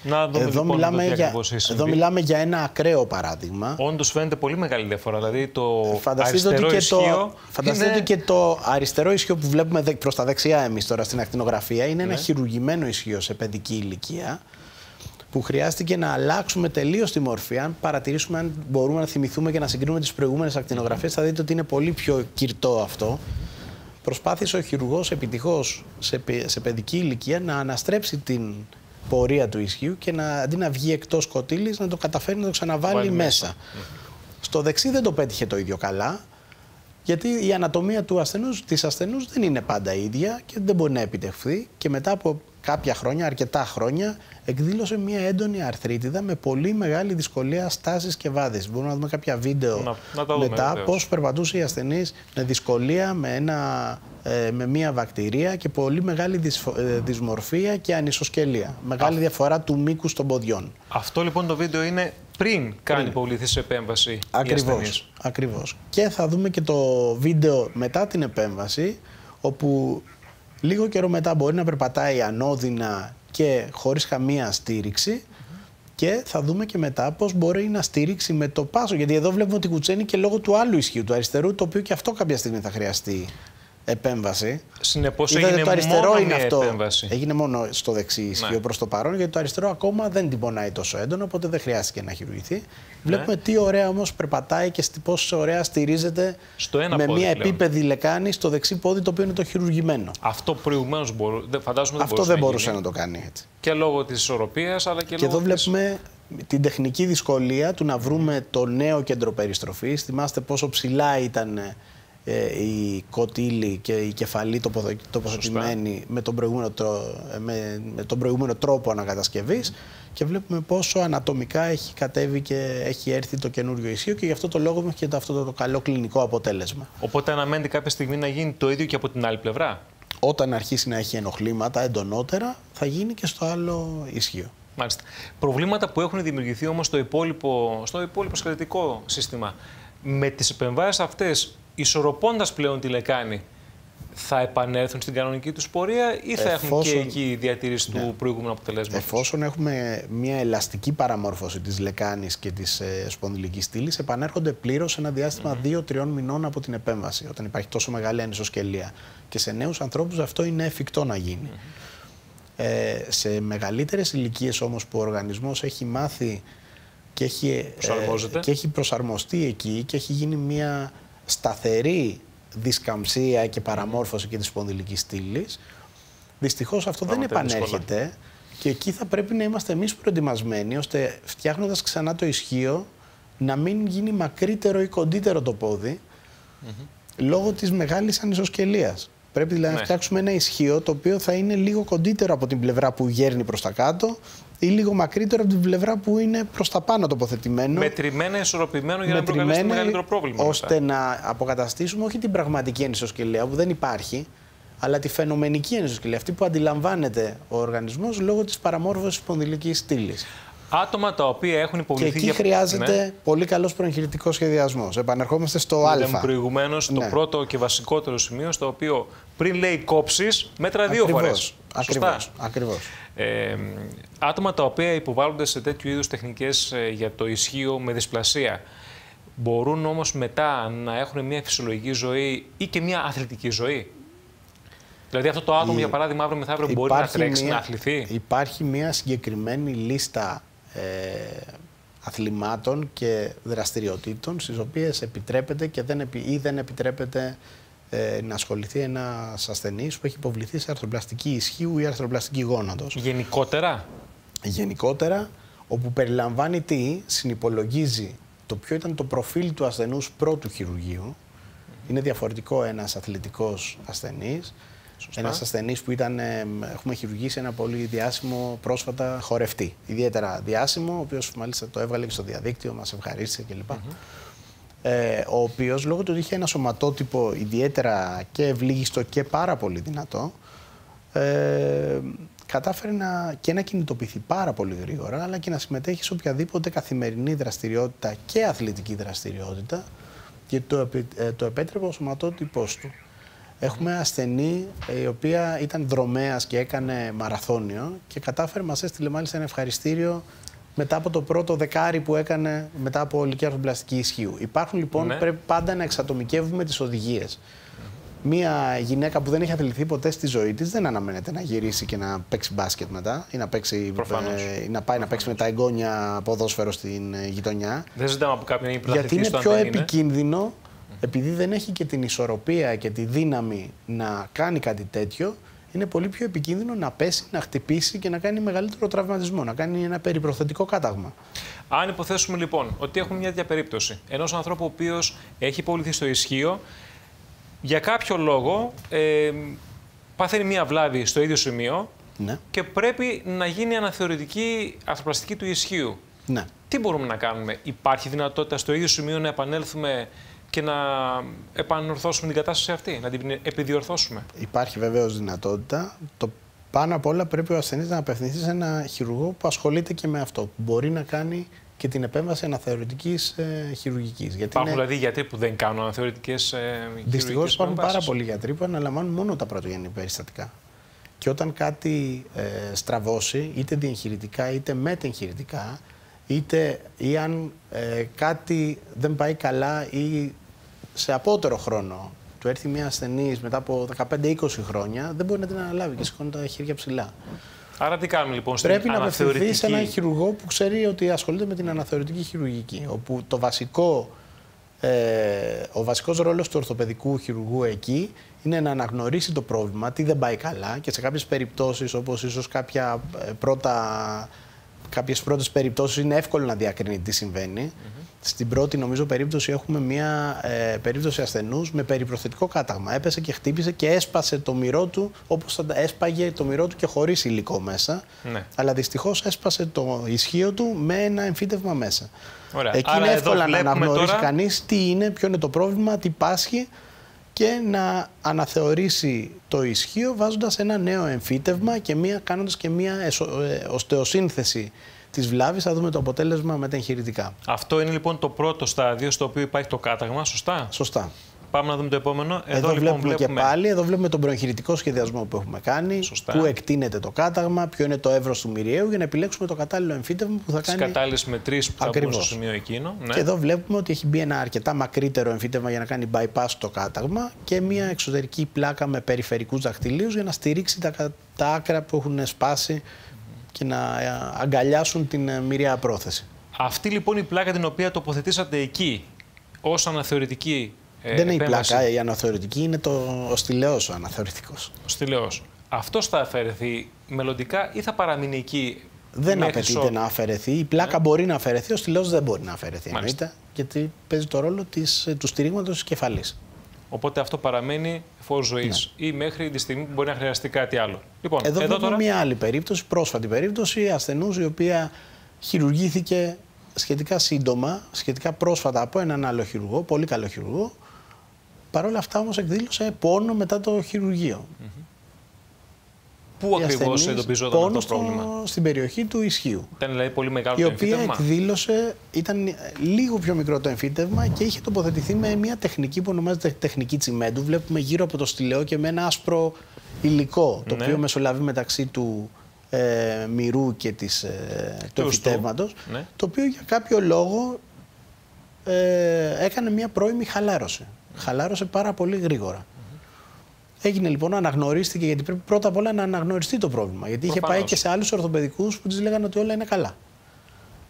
Να δούμε εδώ, λοιπόν, μιλάμε για ένα ακραίο παράδειγμα. Όντως φαίνεται πολύ μεγάλη διαφορά. Δηλαδή το αριστερό ισχύο. Φανταστείτε ότι και το αριστερό ισχύο που βλέπουμε προς τα δεξιά εμείς τώρα στην ακτινογραφία είναι ένα χειρουργημένο ισχύο σε παιδική ηλικία, που χρειάστηκε να αλλάξουμε τελείως τη μορφή. Αν παρατηρήσουμε, αν μπορούμε να θυμηθούμε και να συγκρίνουμε τις προηγούμενες ακτινογραφίες, θα δείτε ότι είναι πολύ πιο κυρτό αυτό. Προσπάθησε ο χειρουργός επιτυχώς σε παιδική ηλικία να αναστρέψει την πορεία του ισχύου και αντί να βγει εκτός κοτήλης, να το καταφέρει να το ξαναβάλει μέσα. Στο δεξί δεν το πέτυχε το ίδιο καλά, γιατί η ανατομία της ασθενούς δεν είναι πάντα ίδια και δεν μπορεί να επιτευχθεί, και μετά από κάποια χρόνια, αρκετά χρόνια, εκδήλωσε μια έντονη αρθρίτιδα με πολύ μεγάλη δυσκολία στάσης και βάδες. Μπορούμε να δούμε κάποια βίντεο μετά πώς περπατούσε η ασθενής με δυσκολία, με μια βακτηρία και πολύ μεγάλη δυσμορφία και ανισοσκελία. Μεγάλη διαφορά του μήκους των ποδιών. Αυτό λοιπόν το βίντεο είναι πριν κάνει υποβληθείς επέμβαση. Ακριβώς, ακριβώς. Και θα δούμε και το βίντεο μετά την επέμβαση, όπου λίγο καιρό μετά μπορεί να περπατάει ανώδυνα και χωρίς καμία στήριξη, και θα δούμε και μετά πώς μπορεί να στηρίξει με το πάσο. Γιατί εδώ βλέπουμε ότι κουτσένει και λόγω του άλλου ισχύου, του αριστερού, το οποίο και αυτό κάποια στιγμή θα χρειαστεί επέμβαση. Συνεπώς έγινε μόνο μια επέμβαση. Έγινε μόνο στο δεξί ισχύο προς το παρόν, γιατί το αριστερό ακόμα δεν την πονάει τόσο έντονο, οπότε δεν χρειάστηκε να χειρουργηθεί. Βλέπουμε τι ωραία όμως περπατάει και πόσο ωραία στηρίζεται στο ένα με πόδι, μια επίπεδη λεκάνη στο δεξί πόδι, το οποίο είναι το χειρουργημένο. Αυτό προηγουμένως δεν μπορούσε να το κάνει έτσι. Και λόγω της ισορροπίας, αλλά και λόγω. Και εδώ βλέπουμε την τεχνική δυσκολία του να βρούμε το νέο κέντρο περιστροφής. Θυμάστε πόσο ψηλά ήταν η κοτήλη και η κεφαλή τοποθετημένη με τον προηγούμενο τρόπο ανακατασκευής, και βλέπουμε πόσο ανατομικά έχει κατέβει και έχει έρθει το καινούριο ισχύο, και γι' αυτό το λόγο έχουμε και αυτό το καλό κλινικό αποτέλεσμα. Οπότε αναμένεται κάποια στιγμή να γίνει το ίδιο και από την άλλη πλευρά. Όταν αρχίσει να έχει ενοχλήματα εντονότερα, θα γίνει και στο άλλο ισχύο. Μάλιστα. Προβλήματα που έχουν δημιουργηθεί όμως στο υπόλοιπο σκελετικό σύστημα, με τις επεμβάσεις αυτές, ισορροπώντας πλέον τη λεκάνη, θα επανέλθουν στην κανονική τους πορεία ή θα έχουν και εκεί διατήρηση του προηγούμενου αποτελέσματος? Εφόσον έχουμε μια ελαστική παραμόρφωση της λεκάνης και της σπονδυλικής στήλης, επανέρχονται πλήρως σε ένα διάστημα 2-3 μηνών από την επέμβαση, όταν υπάρχει τόσο μεγάλη ανισοσκελία. Και σε νέους ανθρώπους αυτό είναι εφικτό να γίνει. Σε μεγαλύτερες ηλικίες όμως, που ο οργανισμός έχει μάθει και έχει προσαρμοστεί εκεί και έχει γίνει μια σταθερή δισκαμψία και παραμόρφωση και της σπονδυλικής στήλης, δυστυχώς αυτό δεν επανέρχεται δύσκολα. Και εκεί θα πρέπει να είμαστε εμείς προετοιμασμένοι, ώστε φτιάχνοντας ξανά το ισχύο να μην γίνει μακρύτερο ή κοντύτερο το πόδι λόγω της μεγάλης ανισοσκελίας. Πρέπει δηλαδή να φτιάξουμε ένα ισχύο το οποίο θα είναι λίγο κοντύτερο από την πλευρά που γέρνει προς τα κάτω ή λίγο μακρύτερο από την πλευρά που είναι προς τα πάνω τοποθετημένο. Μετρημένα, ισορροπημένο, για να προκαλέσει μεγαλύτερο πρόβλημα. Ώστε να αποκαταστήσουμε όχι την πραγματική ανισοσκελία που δεν υπάρχει, αλλά τη φαινομενική ανισοσκελία, αυτή που αντιλαμβάνεται ο οργανισμός λόγω της παραμόρφωσης σπονδυλικής στήλης. Άτομα τα οποία έχουν υποβληθεί. Και εκεί χρειάζεται πολύ καλός προεγχειρητικός σχεδιασμός. Επανερχόμαστε στο α. Ήταν προηγουμένως το πρώτο και βασικότερο σημείο, στο οποίο πριν λέει κόψεις, μέτρα δύο φορές. Ακριβώς. Άτομα τα οποία υποβάλλονται σε τέτοιου είδους τεχνικές για το ισχύο με δυσπλασία, μπορούν όμως μετά να έχουν μια φυσιολογική ζωή ή και μια αθλητική ζωή? Δηλαδή αυτό το άτομο, για παράδειγμα, αύριο μεθαύριο μπορεί να τρέξει, να αθληθεί? Υπάρχει μια συγκεκριμένη λίστα αθλημάτων και δραστηριοτήτων στις οποίες επιτρέπεται και δεν επιτρέπεται να ασχοληθεί ένας ασθενής που έχει υποβληθεί σε αρθροπλαστική ισχύου ή αρθροπλαστική γόνατος. Γενικότερα? Γενικότερα, όπου περιλαμβάνει τι? Συνυπολογίζει το ποιο ήταν το προφίλ του ασθενούς πρώτου χειρουργείου. Είναι διαφορετικό ένας αθλητικός ασθενής. Ένας ασθενής που έχουμε χειρουργήσει ένα πολύ διάσημο πρόσφατα χορευτή. Ιδιαίτερα διάσημο, ο οποίος μάλιστα το έβγαλε και στο διαδίκτυο, μας ευχαρίστησε κλπ. Ο οποίος, λόγω του ότι είχε ένα σωματότυπο ιδιαίτερα και ευλίγιστο και πάρα πολύ δυνατό, κατάφερε και να κινητοποιηθεί πάρα πολύ γρήγορα, αλλά και να συμμετέχει σε οποιαδήποτε καθημερινή δραστηριότητα και αθλητική δραστηριότητα, και το επέτρεπε ο σωματότυπός του. Έχουμε ασθενή η οποία ήταν δρομέας και έκανε μαραθώνιο και κατάφερε, μας έστειλε μάλιστα ένα ευχαριστήριο μετά από το πρώτο δεκάρι που έκανε μετά από ολική αρθροπλαστική ισχύου. Υπάρχουν λοιπόν, πρέπει πάντα να εξατομικεύουμε τις οδηγίες. Μία γυναίκα που δεν έχει αθληθεί ποτέ στη ζωή της δεν αναμένεται να γυρίσει και να παίξει μπάσκετ μετά ή να, πάει να παίξει με τα εγγόνια ποδόσφαιρο στην γειτονιά. Δεν ζητάμε από κάποιον γιατί είναι πιο επικίνδυνο. Επειδή δεν έχει και την ισορροπία και τη δύναμη να κάνει κάτι τέτοιο, είναι πολύ πιο επικίνδυνο να πέσει, να χτυπήσει και να κάνει μεγαλύτερο τραυματισμό, να κάνει ένα περιπροθετικό κάταγμα. Αν υποθέσουμε λοιπόν ότι έχουμε μια τέτοια περίπτωση ενός ανθρώπου ο οποίος έχει πολιθεί στο ισχύο, για κάποιο λόγο παθαίνει μια βλάβη στο ίδιο σημείο και πρέπει να γίνει αναθεωρητική αρθροπλαστική του ισχύου. Ναι. Τι μπορούμε να κάνουμε, υπάρχει δυνατότητα στο ίδιο σημείο να επανέλθουμε και να επανορθώσουμε την κατάσταση αυτή, να την επιδιορθώσουμε? Υπάρχει βεβαίως δυνατότητα. Το πάνω απ' όλα πρέπει ο ασθενής να απευθυνθεί σε ένα χειρουργό που ασχολείται και με αυτό. Μπορεί να κάνει και την επέμβαση αναθεωρητικής χειρουργικής. Υπάρχουν δηλαδή γιατροί που δεν κάνουν αναθεωρητικές χειρουργικές? Δυστυχώς υπάρχουν πάρα πολλοί γιατροί που αναλαμβάνουν μόνο τα πρωτογενή περιστατικά. Και όταν κάτι στραβώσει, είτε διεγχειρητικά είτε μετεγχειρητικά, είτε ή αν κάτι δεν πάει καλά ή σε απότερο χρόνο του έρθει μια ασθενής μετά από 15-20 χρόνια, δεν μπορεί να την αναλάβει και σηκώνει τα χέρια ψηλά. Άρα τι κάνουμε λοιπόν στην αναθεωρητική? Πρέπει να απευθυνθεί σε έναν χειρουργό που ξέρει ότι ασχολείται με την αναθεωρητική χειρουργική, όπου ο βασικός ρόλος του ορθοπαιδικού χειρουργού εκεί είναι να αναγνωρίσει το πρόβλημα, τι δεν πάει καλά, και σε κάποιες περιπτώσεις, όπως ίσως κάποιες πρώτες περιπτώσεις, είναι εύκολο να διακρίνει τι συμβαίνει. Στην πρώτη, νομίζω, περίπτωση έχουμε μια περίπτωση ασθενούς με περιπροθετικό κάταγμα. Έπεσε και χτύπησε και έσπασε το μυρό του, όπως θα έσπαγε το μυρό του και χωρίς υλικό μέσα. Ναι. Αλλά δυστυχώς έσπασε το ισχύο του με ένα εμφύτευμα μέσα. Ωραία. Εκεί άρα είναι εύκολα να αναγνωρίσει κανείς τι είναι, ποιο είναι το πρόβλημα, τι πάσχει, και να αναθεωρήσει το ισχύο βάζοντας ένα νέο εμφύτευμα και κάνοντας και μία οστεοσύνθεση της βλάβης. Θα δούμε το αποτέλεσμα μεταγχειρητικά. Αυτό είναι λοιπόν το πρώτο στάδιο στο οποίο υπάρχει το κάταγμα, σωστά? Σωστά. Πάμε να δούμε το επόμενο. Εδώ βλέπουμε τον προεγχειρητικό σχεδιασμό που έχουμε κάνει, πού εκτείνεται το κάταγμα, ποιο είναι το εύρος του μυριαίου, για να επιλέξουμε το κατάλληλο εμφύτευμα που θα κάνει. Τις κατάλληλες μετρήσεις που θα μπουν στο σημείο εκείνο. Ναι. Και εδώ βλέπουμε ότι έχει μπει ένα αρκετά μακρύτερο εμφύτευμα για να κάνει bypass το κάταγμα και μια εξωτερική πλάκα με περιφερικούς δαχτυλίους για να στηρίξει τα άκρα που έχουν σπάσει και να αγκαλιάσουν την μυριαία πρόθεση. Αυτή λοιπόν η πλάκα την οποία τοποθετήσατε εκεί ως αναθεωρητική. Δεν είναι επέμβαση. Η πλάκα, η αναθεωρητική, είναι ο στυλαιός ο αναθεωρητικός. Ο στυλαιός. Αυτός θα αφαιρεθεί μελλοντικά ή θα παραμείνει εκεί? Δεν απαιτείται να αφαιρεθεί. Η πλάκα μπορεί να αφαιρεθεί, ο στυλαιός δεν μπορεί να αφαιρεθεί. Μάλιστα. Γιατί παίζει το ρόλο του στηρίγματος της κεφαλής. Οπότε αυτό παραμένει φόρος ζωής ή μέχρι τη στιγμή που μπορεί να χρειαστεί κάτι άλλο. Λοιπόν, εδώ τώρα μια άλλη περίπτωση, πρόσφατη περίπτωση ασθενούς η οποία χειρουργήθηκε σχετικά σύντομα, σχετικά πρόσφατα από έναν άλλο χειρουργό, πολύ καλό χειρουργό. Παρ' όλα αυτά όμως εκδήλωσε πόνο μετά το χειρουργείο. Πού ακριβώς εντοπιζόταν αυτό το πρόβλημα? Στην περιοχή του ισχύου. Ήταν δηλαδή πολύ μεγάλο το εμφύτευμα. Η οποία εκδήλωσε, ήταν λίγο πιο μικρό το εμφύτευμα και είχε τοποθετηθεί με μια τεχνική που ονομάζεται τεχνική τσιμέντου. Βλέπουμε γύρω από το στυλαιό και με ένα άσπρο υλικό, το οποίο μεσολαβεί μεταξύ του μυρού και του εμφυτεύματος, το οποίο για κάποιο λόγο έκανε μια πρώιμη χαλάρωση. Χαλάρωσε πάρα πολύ γρήγορα. Έγινε λοιπόν, αναγνωρίστηκε, γιατί πρέπει πρώτα απ' όλα να αναγνωριστεί το πρόβλημα. Γιατί είχε πάει και σε άλλους ορθοπαιδικούς που τους λέγανε ότι όλα είναι καλά.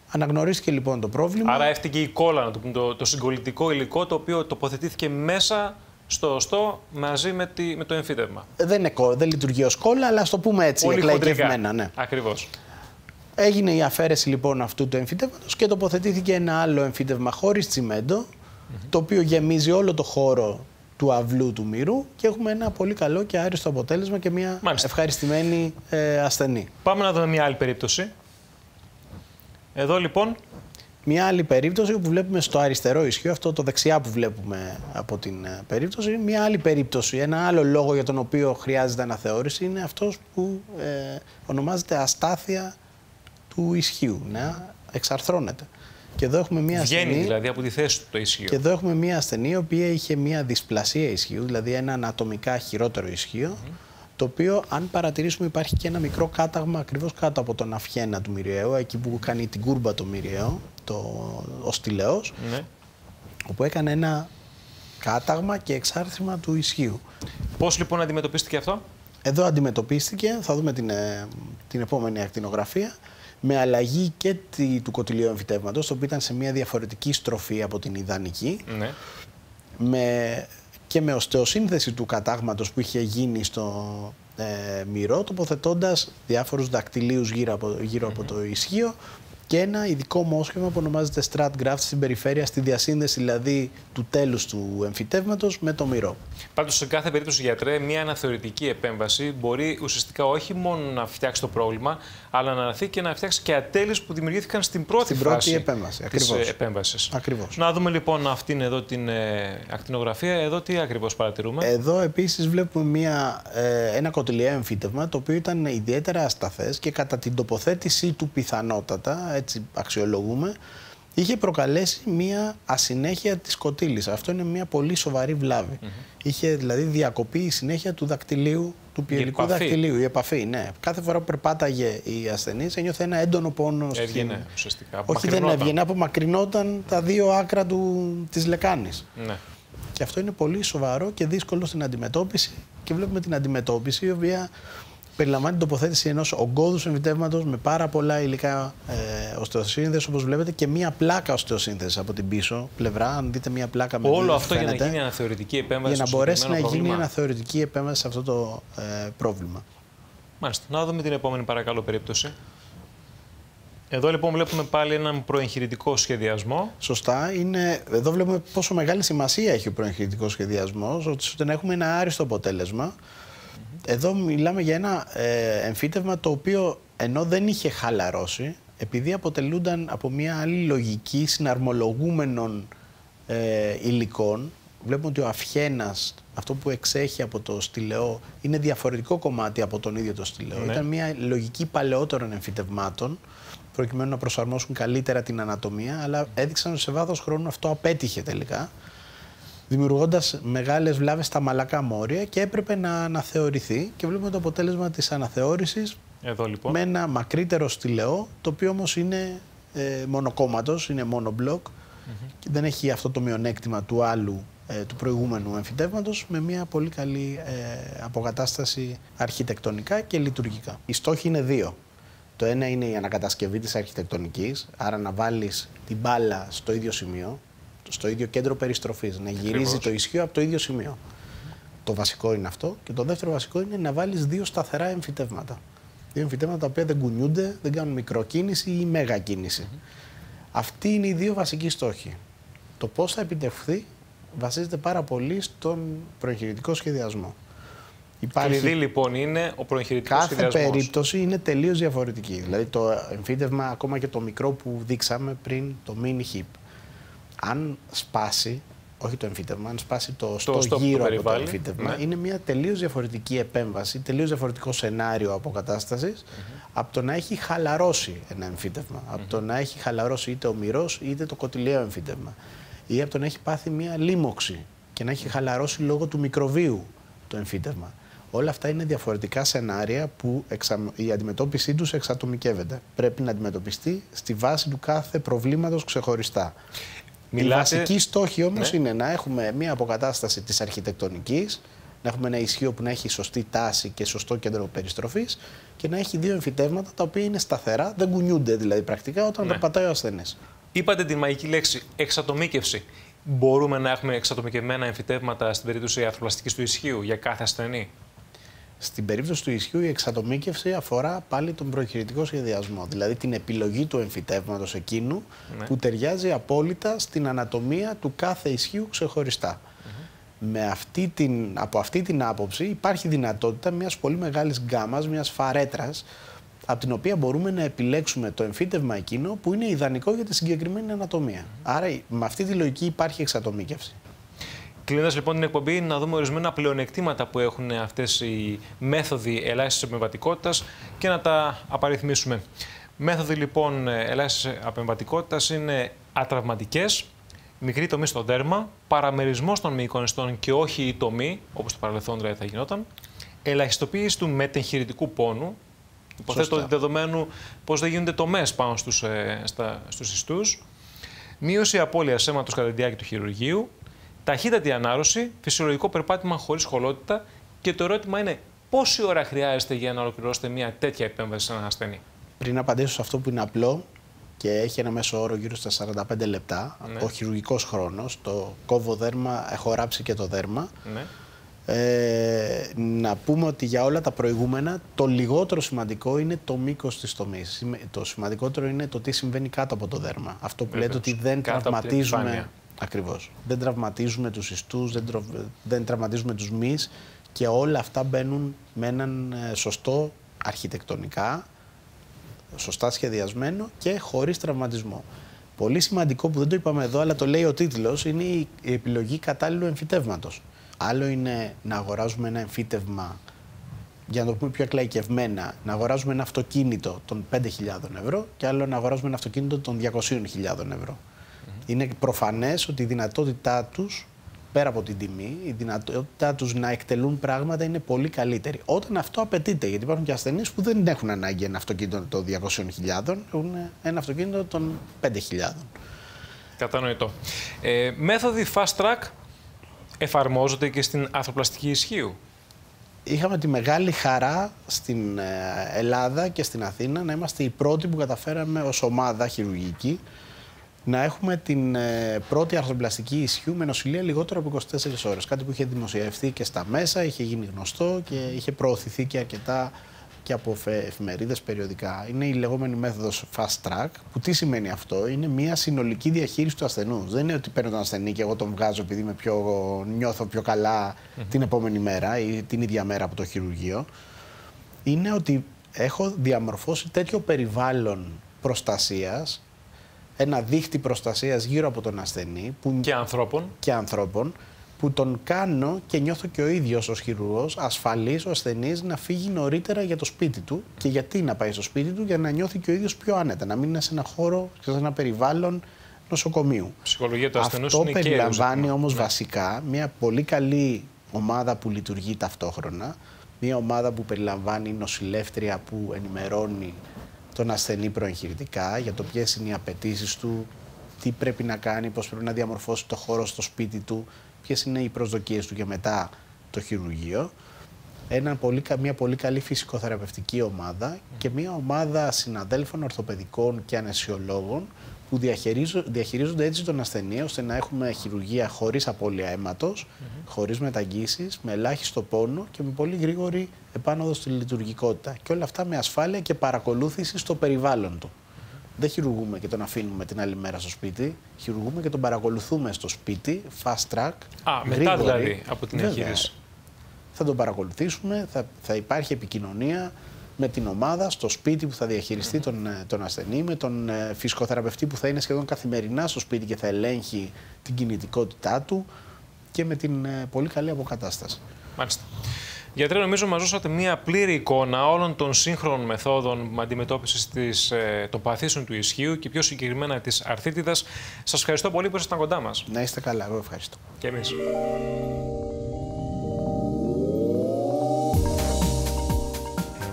Αναγνωρίστηκε λοιπόν το πρόβλημα. Άρα έφτυγε η κόλλα, το συγκολητικό υλικό, το οποίο τοποθετήθηκε μέσα στο οστό μαζί με το εμφύτευμα. Δεν λειτουργεί ως κόλλα, αλλά ας το πούμε έτσι, εκλαϊκευμένα. Ναι. Ακριβώς. Έγινε η αφαίρεση λοιπόν αυτού του εμφύτευματος και τοποθετήθηκε ένα άλλο εμφύτευμα χωρίς τσιμέντο, το οποίο γεμίζει όλο το χώρο του αυλού του μυρού και έχουμε ένα πολύ καλό και άριστο αποτέλεσμα και μια ευχαριστημένη ασθενή. Πάμε να δούμε μια άλλη περίπτωση. Εδώ λοιπόν Μια άλλη περίπτωση που βλέπουμε στο αριστερό ισχύο, αυτό το δεξιά που βλέπουμε από την περίπτωση, μια άλλη περίπτωση, ένα άλλο λόγο για τον οποίο χρειάζεται αναθεώρηση είναι αυτός που ονομάζεται αστάθεια του ισχύου, να εξαρθρώνεται. Και εδώ έχουμε μια ασθενή, βγαίνει δηλαδή από τη θέση του το ισχύο. Και εδώ έχουμε μια ασθενή η οποία είχε μια δυσπλασία ισχύου, δηλαδή ένα ανατομικά χειρότερο ισχύο, το οποίο, αν παρατηρήσουμε, υπάρχει και ένα μικρό κάταγμα ακριβώς κάτω από τον αυχένα του μυριαίου, εκεί που κάνει την κούρμπα το μυριαίο, ο στυλαιός, όπου έκανε ένα κάταγμα και εξάρθρημα του ισχύου. Πώς λοιπόν αντιμετωπίστηκε αυτό? Εδώ αντιμετωπίστηκε, θα δούμε την επόμενη ακτινογραφία, με αλλαγή και του κοτυλιαίου εμφυτεύματος, το οποίο ήταν σε μια διαφορετική στροφή από την ιδανική, και με οστεοσύνθεση του κατάγματος που είχε γίνει στο μυρό, τοποθετώντας διάφορους δακτυλίους γύρω από το ισχύο και ένα ειδικό μόσχευμα που ονομάζεται strat graft στην περιφέρεια, στη διασύνδεση δηλαδή του τέλους του εμφυτεύματος με το μυρό. Πάντως, σε κάθε περίπτωση, γιατρέ, μια αναθεωρητική επέμβαση μπορεί ουσιαστικά όχι μόνο να φτιάξει το πρόβλημα, αλλά να αναθεί και να φτιάξει και ατέλειες που δημιουργήθηκαν στην πρώτη φάση επέμβαση. Ακριβώς. Να δούμε λοιπόν αυτήν εδώ την ακτινογραφία. Εδώ τι ακριβώς παρατηρούμε? Εδώ επίσης βλέπουμε ένα κοτυλιαίο εμφύτευμα, το οποίο ήταν ιδιαίτερα ασταθές και κατά την τοποθέτησή του πιθανότατα, έτσι αξιολογούμε, είχε προκαλέσει μία ασυνέχεια της κοτύλης. Αυτό είναι μία πολύ σοβαρή βλάβη. Είχε δηλαδή διακοπεί η συνέχεια του δακτυλίου, του πιελικού δακτυλίου, η επαφή. Ναι. Κάθε φορά που περπάταγε η ασθενής ένιωθε ένα έντονο πόνο. Έβγαινε ουσιαστικά. Δεν έβγαινε, απομακρυνόταν τα δύο άκρα της λεκάνης. Ναι. Και αυτό είναι πολύ σοβαρό και δύσκολο στην αντιμετώπιση. Και βλέπουμε την αντιμετώπιση, η οποία περιλαμβάνει την τοποθέτηση ενός ογκώδους εμφυτεύματος με πάρα πολλά υλικά οστεοσύνδεση, όπως βλέπετε, και μία πλάκα οστεοσύνθεση από την πίσω πλευρά. Αν δείτε μία πλάκα με όλο αυτό φαίνεται, για να γίνει αναθεωρητική επέμβαση. Για να μπορέσει να γίνει αναθεωρητική επέμβαση σε αυτό το πρόβλημα. Μάλιστα. Να δούμε την επόμενη, παρακαλώ, περίπτωση. Εδώ λοιπόν βλέπουμε πάλι έναν προεγχειρητικό σχεδιασμό. Σωστά. Εδώ βλέπουμε πόσο μεγάλη σημασία έχει ο προεγχειρητικός σχεδιασμός, ώστε να έχουμε ένα άριστο αποτέλεσμα. Εδώ μιλάμε για ένα εμφύτευμα το οποίο, ενώ δεν είχε χαλαρώσει, επειδή αποτελούνταν από μια άλλη λογική συναρμολογούμενων υλικών, βλέπουμε ότι ο αυχένας, αυτό που εξέχει από το στυλαιό, είναι διαφορετικό κομμάτι από τον ίδιο το στυλαιό. Ναι. Ήταν μια λογική παλαιότερων εμφυτευμάτων, προκειμένου να προσαρμόσουν καλύτερα την ανατομία, αλλά έδειξαν σε βάθος χρόνου αυτό απέτυχε τελικά, δημιουργώντας μεγάλες βλάβες στα μαλακά μόρια και έπρεπε να αναθεωρηθεί. Και βλέπουμε το αποτέλεσμα της αναθεώρησης εδώ, λοιπόν, με ένα μακρύτερο στυλαιό, το οποίο όμως είναι μονοκόμματος, είναι μονομπλοκ, και δεν έχει αυτό το μειονέκτημα του άλλου, του προηγούμενου εμφυτεύματος, με μια πολύ καλή αποκατάσταση αρχιτεκτονικά και λειτουργικά. Οι στόχοι είναι δύο. Το ένα είναι η ανακατασκευή της αρχιτεκτονικής, άρα να βάλεις την μπάλα στο ίδιο σημείο, στο ίδιο κέντρο περιστροφής, να γυρίζει το ισχύο από το ίδιο σημείο. Το βασικό είναι αυτό. Και το δεύτερο βασικό είναι να βάλεις δύο σταθερά εμφυτεύματα. Δύο εμφυτεύματα τα οποία δεν κουνιούνται, δεν κάνουν μικροκίνηση ή μεγακίνηση. Αυτοί είναι οι δύο βασικοί στόχοι. Το πώς θα επιτευχθεί βασίζεται πάρα πολύ στον προεγχειρητικό σχεδιασμό. Κλειδί λοιπόν είναι ο προεγχειρητικός σχεδιασμός. Κάθε περίπτωση είναι τελείως διαφορετική. Δηλαδή το εμφύτευμα, ακόμα και το μικρό που δείξαμε πριν, το mini hip, αν σπάσει, όχι το εμφύτευμα, αν σπάσει το στο γύρο από το εμφύτευμα, είναι μια τελείως διαφορετική επέμβαση, τελείως διαφορετικό σενάριο αποκατάστασης, από το να έχει χαλαρώσει ένα εμφύτευμα, από το να έχει χαλαρώσει είτε ο μυρός είτε το κοτυλιαίο εμφύτευμα, ή από το να έχει πάθει μια λίμωξη και να έχει χαλαρώσει λόγω του μικροβίου το εμφύτευμα. Όλα αυτά είναι διαφορετικά σενάρια που η αντιμετώπιση τους εξατομικεύεται. Πρέπει να αντιμετωπιστεί στη βάση του κάθε προβλήματος ξεχωριστά. Η βασική στόχη όμως είναι να έχουμε μια αποκατάσταση της αρχιτεκτονικής, να έχουμε ένα ισχύο που να έχει σωστή τάση και σωστό κέντρο περιστροφής και να έχει δύο εμφυτεύματα τα οποία είναι σταθερά, δεν κουνιούνται δηλαδή πρακτικά όταν περπατάει ο ασθενής. Είπατε την μαγική λέξη εξατομίκευση. Μπορούμε να έχουμε εξατομικευμένα εμφυτεύματα στην περίπτωση αρθροπλαστικής του ισχύου για κάθε ασθενή? Στην περίπτωση του ισχύου, η εξατομίκευση αφορά πάλι τον προεγχειρητικό σχεδιασμό, δηλαδή την επιλογή του εμφυτεύματος εκείνου που ταιριάζει απόλυτα στην ανατομία του κάθε ισχύου ξεχωριστά. Από αυτή την άποψη υπάρχει δυνατότητα μιας πολύ μεγάλης γκάμας, μιας φαρέτρας, από την οποία μπορούμε να επιλέξουμε το εμφύτευμα εκείνο που είναι ιδανικό για τη συγκεκριμένη ανατομία. Άρα με αυτή τη λογική υπάρχει εξατομίκευση. Κλείνοντας λοιπόν την εκπομπή, να δούμε ορισμένα πλεονεκτήματα που έχουν αυτές οι μέθοδοι ελάχιστης επεμβατικότητας και να τα απαριθμίσουμε. Μέθοδοι λοιπόν ελάχιστης επεμβατικότητας είναι ατραυματικές, μικρή τομή στο δέρμα, παραμερισμός των μυϊκών ιστών και όχι η τομή, όπως στο παρελθόν δηλαδή θα γινόταν, ελαχιστοποίηση του μετεγχειρητικού πόνου. Υποθέτω ότι δεδομένου πως δεν γίνονται τομές πάνω στους ιστούς, μείωση απώλειας αίματος κατά τη διάρκεια του χειρουργείου, ταχύτατη ανάρρωση, φυσιολογικό περπάτημα χωρίς χολότητα. Και το ερώτημα είναι πόση ώρα χρειάζεται για να ολοκληρώσετε μια τέτοια επέμβαση σε έναν ασθενή. Πριν απαντήσω σε αυτό που είναι απλό και έχει ένα μέσο όρο γύρω στα 45 λεπτά, ναι. Ο χειρουργικός χρόνος, το κόβω δέρμα, έχω ράψει και το δέρμα. Ναι. Να πούμε ότι για όλα τα προηγούμενα το λιγότερο σημαντικό είναι το μήκος της τομής. Το σημαντικότερο είναι το τι συμβαίνει κάτω από το δέρμα. Αυτό που λέτε ότι δεν τραυματίζουμε. Ακριβώς. Δεν τραυματίζουμε τους ιστούς, δεν τραυματίζουμε τους μυς και όλα αυτά μπαίνουν με έναν σωστό αρχιτεκτονικά, σωστά σχεδιασμένο και χωρίς τραυματισμό. Πολύ σημαντικό που δεν το είπαμε εδώ, αλλά το λέει ο τίτλος, είναι η επιλογή κατάλληλου εμφυτεύματος. Άλλο είναι να αγοράζουμε ένα εμφύτευμα, για να το πούμε πιο εκλαϊκευμένα, να αγοράζουμε ένα αυτοκίνητο των 5.000 ευρώ και άλλο να αγοράζουμε ένα αυτοκίνητο των 200.000 ευρώ. Είναι προφανές ότι η δυνατότητά τους, πέρα από την τιμή, η δυνατότητά τους να εκτελούν πράγματα είναι πολύ καλύτερη. Όταν αυτό απαιτείται, γιατί υπάρχουν και ασθενείς που δεν έχουν ανάγκη ένα αυτοκίνητο των 200.000, έχουν ένα αυτοκίνητο των 5.000. Κατανοητό. Μέθοδοι fast track εφαρμόζονται και στην αρθροπλαστική ισχύου. Είχαμε τη μεγάλη χαρά στην Ελλάδα και στην Αθήνα να είμαστε οι πρώτοι που καταφέραμε ως ομάδα χειρουργική να έχουμε την πρώτη αρθροπλαστική ισχύου με νοσηλεία λιγότερο από 24 ώρες. Κάτι που είχε δημοσιευτεί και στα μέσα, είχε γίνει γνωστό και είχε προωθηθεί και αρκετά και από εφημερίδες περιοδικά. Είναι η λεγόμενη μέθοδος fast track, που τι σημαίνει αυτό, είναι μια συνολική διαχείριση του ασθενού. Δεν είναι ότι παίρνω τον ασθενή και εγώ τον βγάζω επειδή είμαι νιώθω πιο καλά την επόμενη μέρα ή την ίδια μέρα από το χειρουργείο. Είναι ότι έχω διαμορφώσει τέτοιο περιβάλλον προστασίας, ένα δίχτυ προστασίας γύρω από τον ασθενή που... και ανθρώπων που τον κάνω και νιώθω και ο ίδιος ως χειρουργός ασφαλής ο ασθενής να φύγει νωρίτερα για το σπίτι του. Και γιατί να πάει στο σπίτι του, για να νιώθει και ο ίδιος πιο άνετα, να μην είναι σε ένα χώρο και σε ένα περιβάλλον νοσοκομείου. Ψυχολογία του ασθενούς είναι κέρδος. Αυτό περιλαμβάνει όμως βασικά μια πολύ καλή ομάδα που λειτουργεί ταυτόχρονα, μια ομάδα που περιλαμβάνει νοσηλεύτρια που ενημερώνει τον ασθενή προεγχειρητικά για το ποιες είναι οι απαιτήσεις του, τι πρέπει να κάνει, πώς πρέπει να διαμορφώσει το χώρο στο σπίτι του, ποιες είναι οι προσδοκίες του και μετά το χειρουργείο. Μια πολύ καλή φυσικοθεραπευτική ομάδα και μια ομάδα συναδέλφων, ορθοπαιδικών και αναισιολόγων που διαχειρίζονται έτσι τον ασθενή ώστε να έχουμε χειρουργία χωρίς απώλεια αίματος, χωρίς μεταγγίσεις, με ελάχιστο πόνο και με πολύ γρήγορη επάνωδο στη λειτουργικότητα. Και όλα αυτά με ασφάλεια και παρακολούθηση στο περιβάλλον του. Δεν χειρουργούμε και τον αφήνουμε την άλλη μέρα στο σπίτι. Χειρουργούμε και τον παρακολουθούμε στο σπίτι, fast track. Μετά δηλαδή από την εγχείρηση. Θα τον παρακολουθήσουμε, θα υπάρχει επικοινωνία με την ομάδα στο σπίτι που θα διαχειριστεί τον ασθενή, με τον φυσικοθεραπευτή που θα είναι σχεδόν καθημερινά στο σπίτι και θα ελέγχει την κινητικότητά του και με την πολύ καλή αποκατάσταση. Μάλιστα. Γιατρέ, νομίζω μας δώσατε μια πλήρη εικόνα όλων των σύγχρονων μεθόδων αντιμετώπισης των παθήσεων του ισχύου και πιο συγκεκριμένα της αρθρίτιδας. Σας ευχαριστώ πολύ που ήσασταν κοντά μας. Να είστε καλά, εγώ ευχαριστώ. Και εμείς.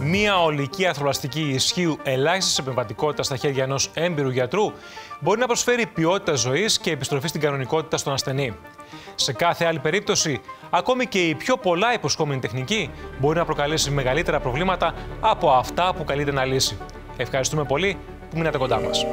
Μία ολική αρθροπλαστική ισχύου ελάχιστης επεμβατικότητας στα χέρια ενός έμπειρου γιατρού μπορεί να προσφέρει ποιότητα ζωής και επιστροφή στην κανονικότητα στον ασθενή. Σε κάθε άλλη περίπτωση, ακόμη και η πιο πολλά υποσχόμενη τεχνική μπορεί να προκαλέσει μεγαλύτερα προβλήματα από αυτά που καλείται να λύσει. Ευχαριστούμε πολύ που μείνατε κοντά μας.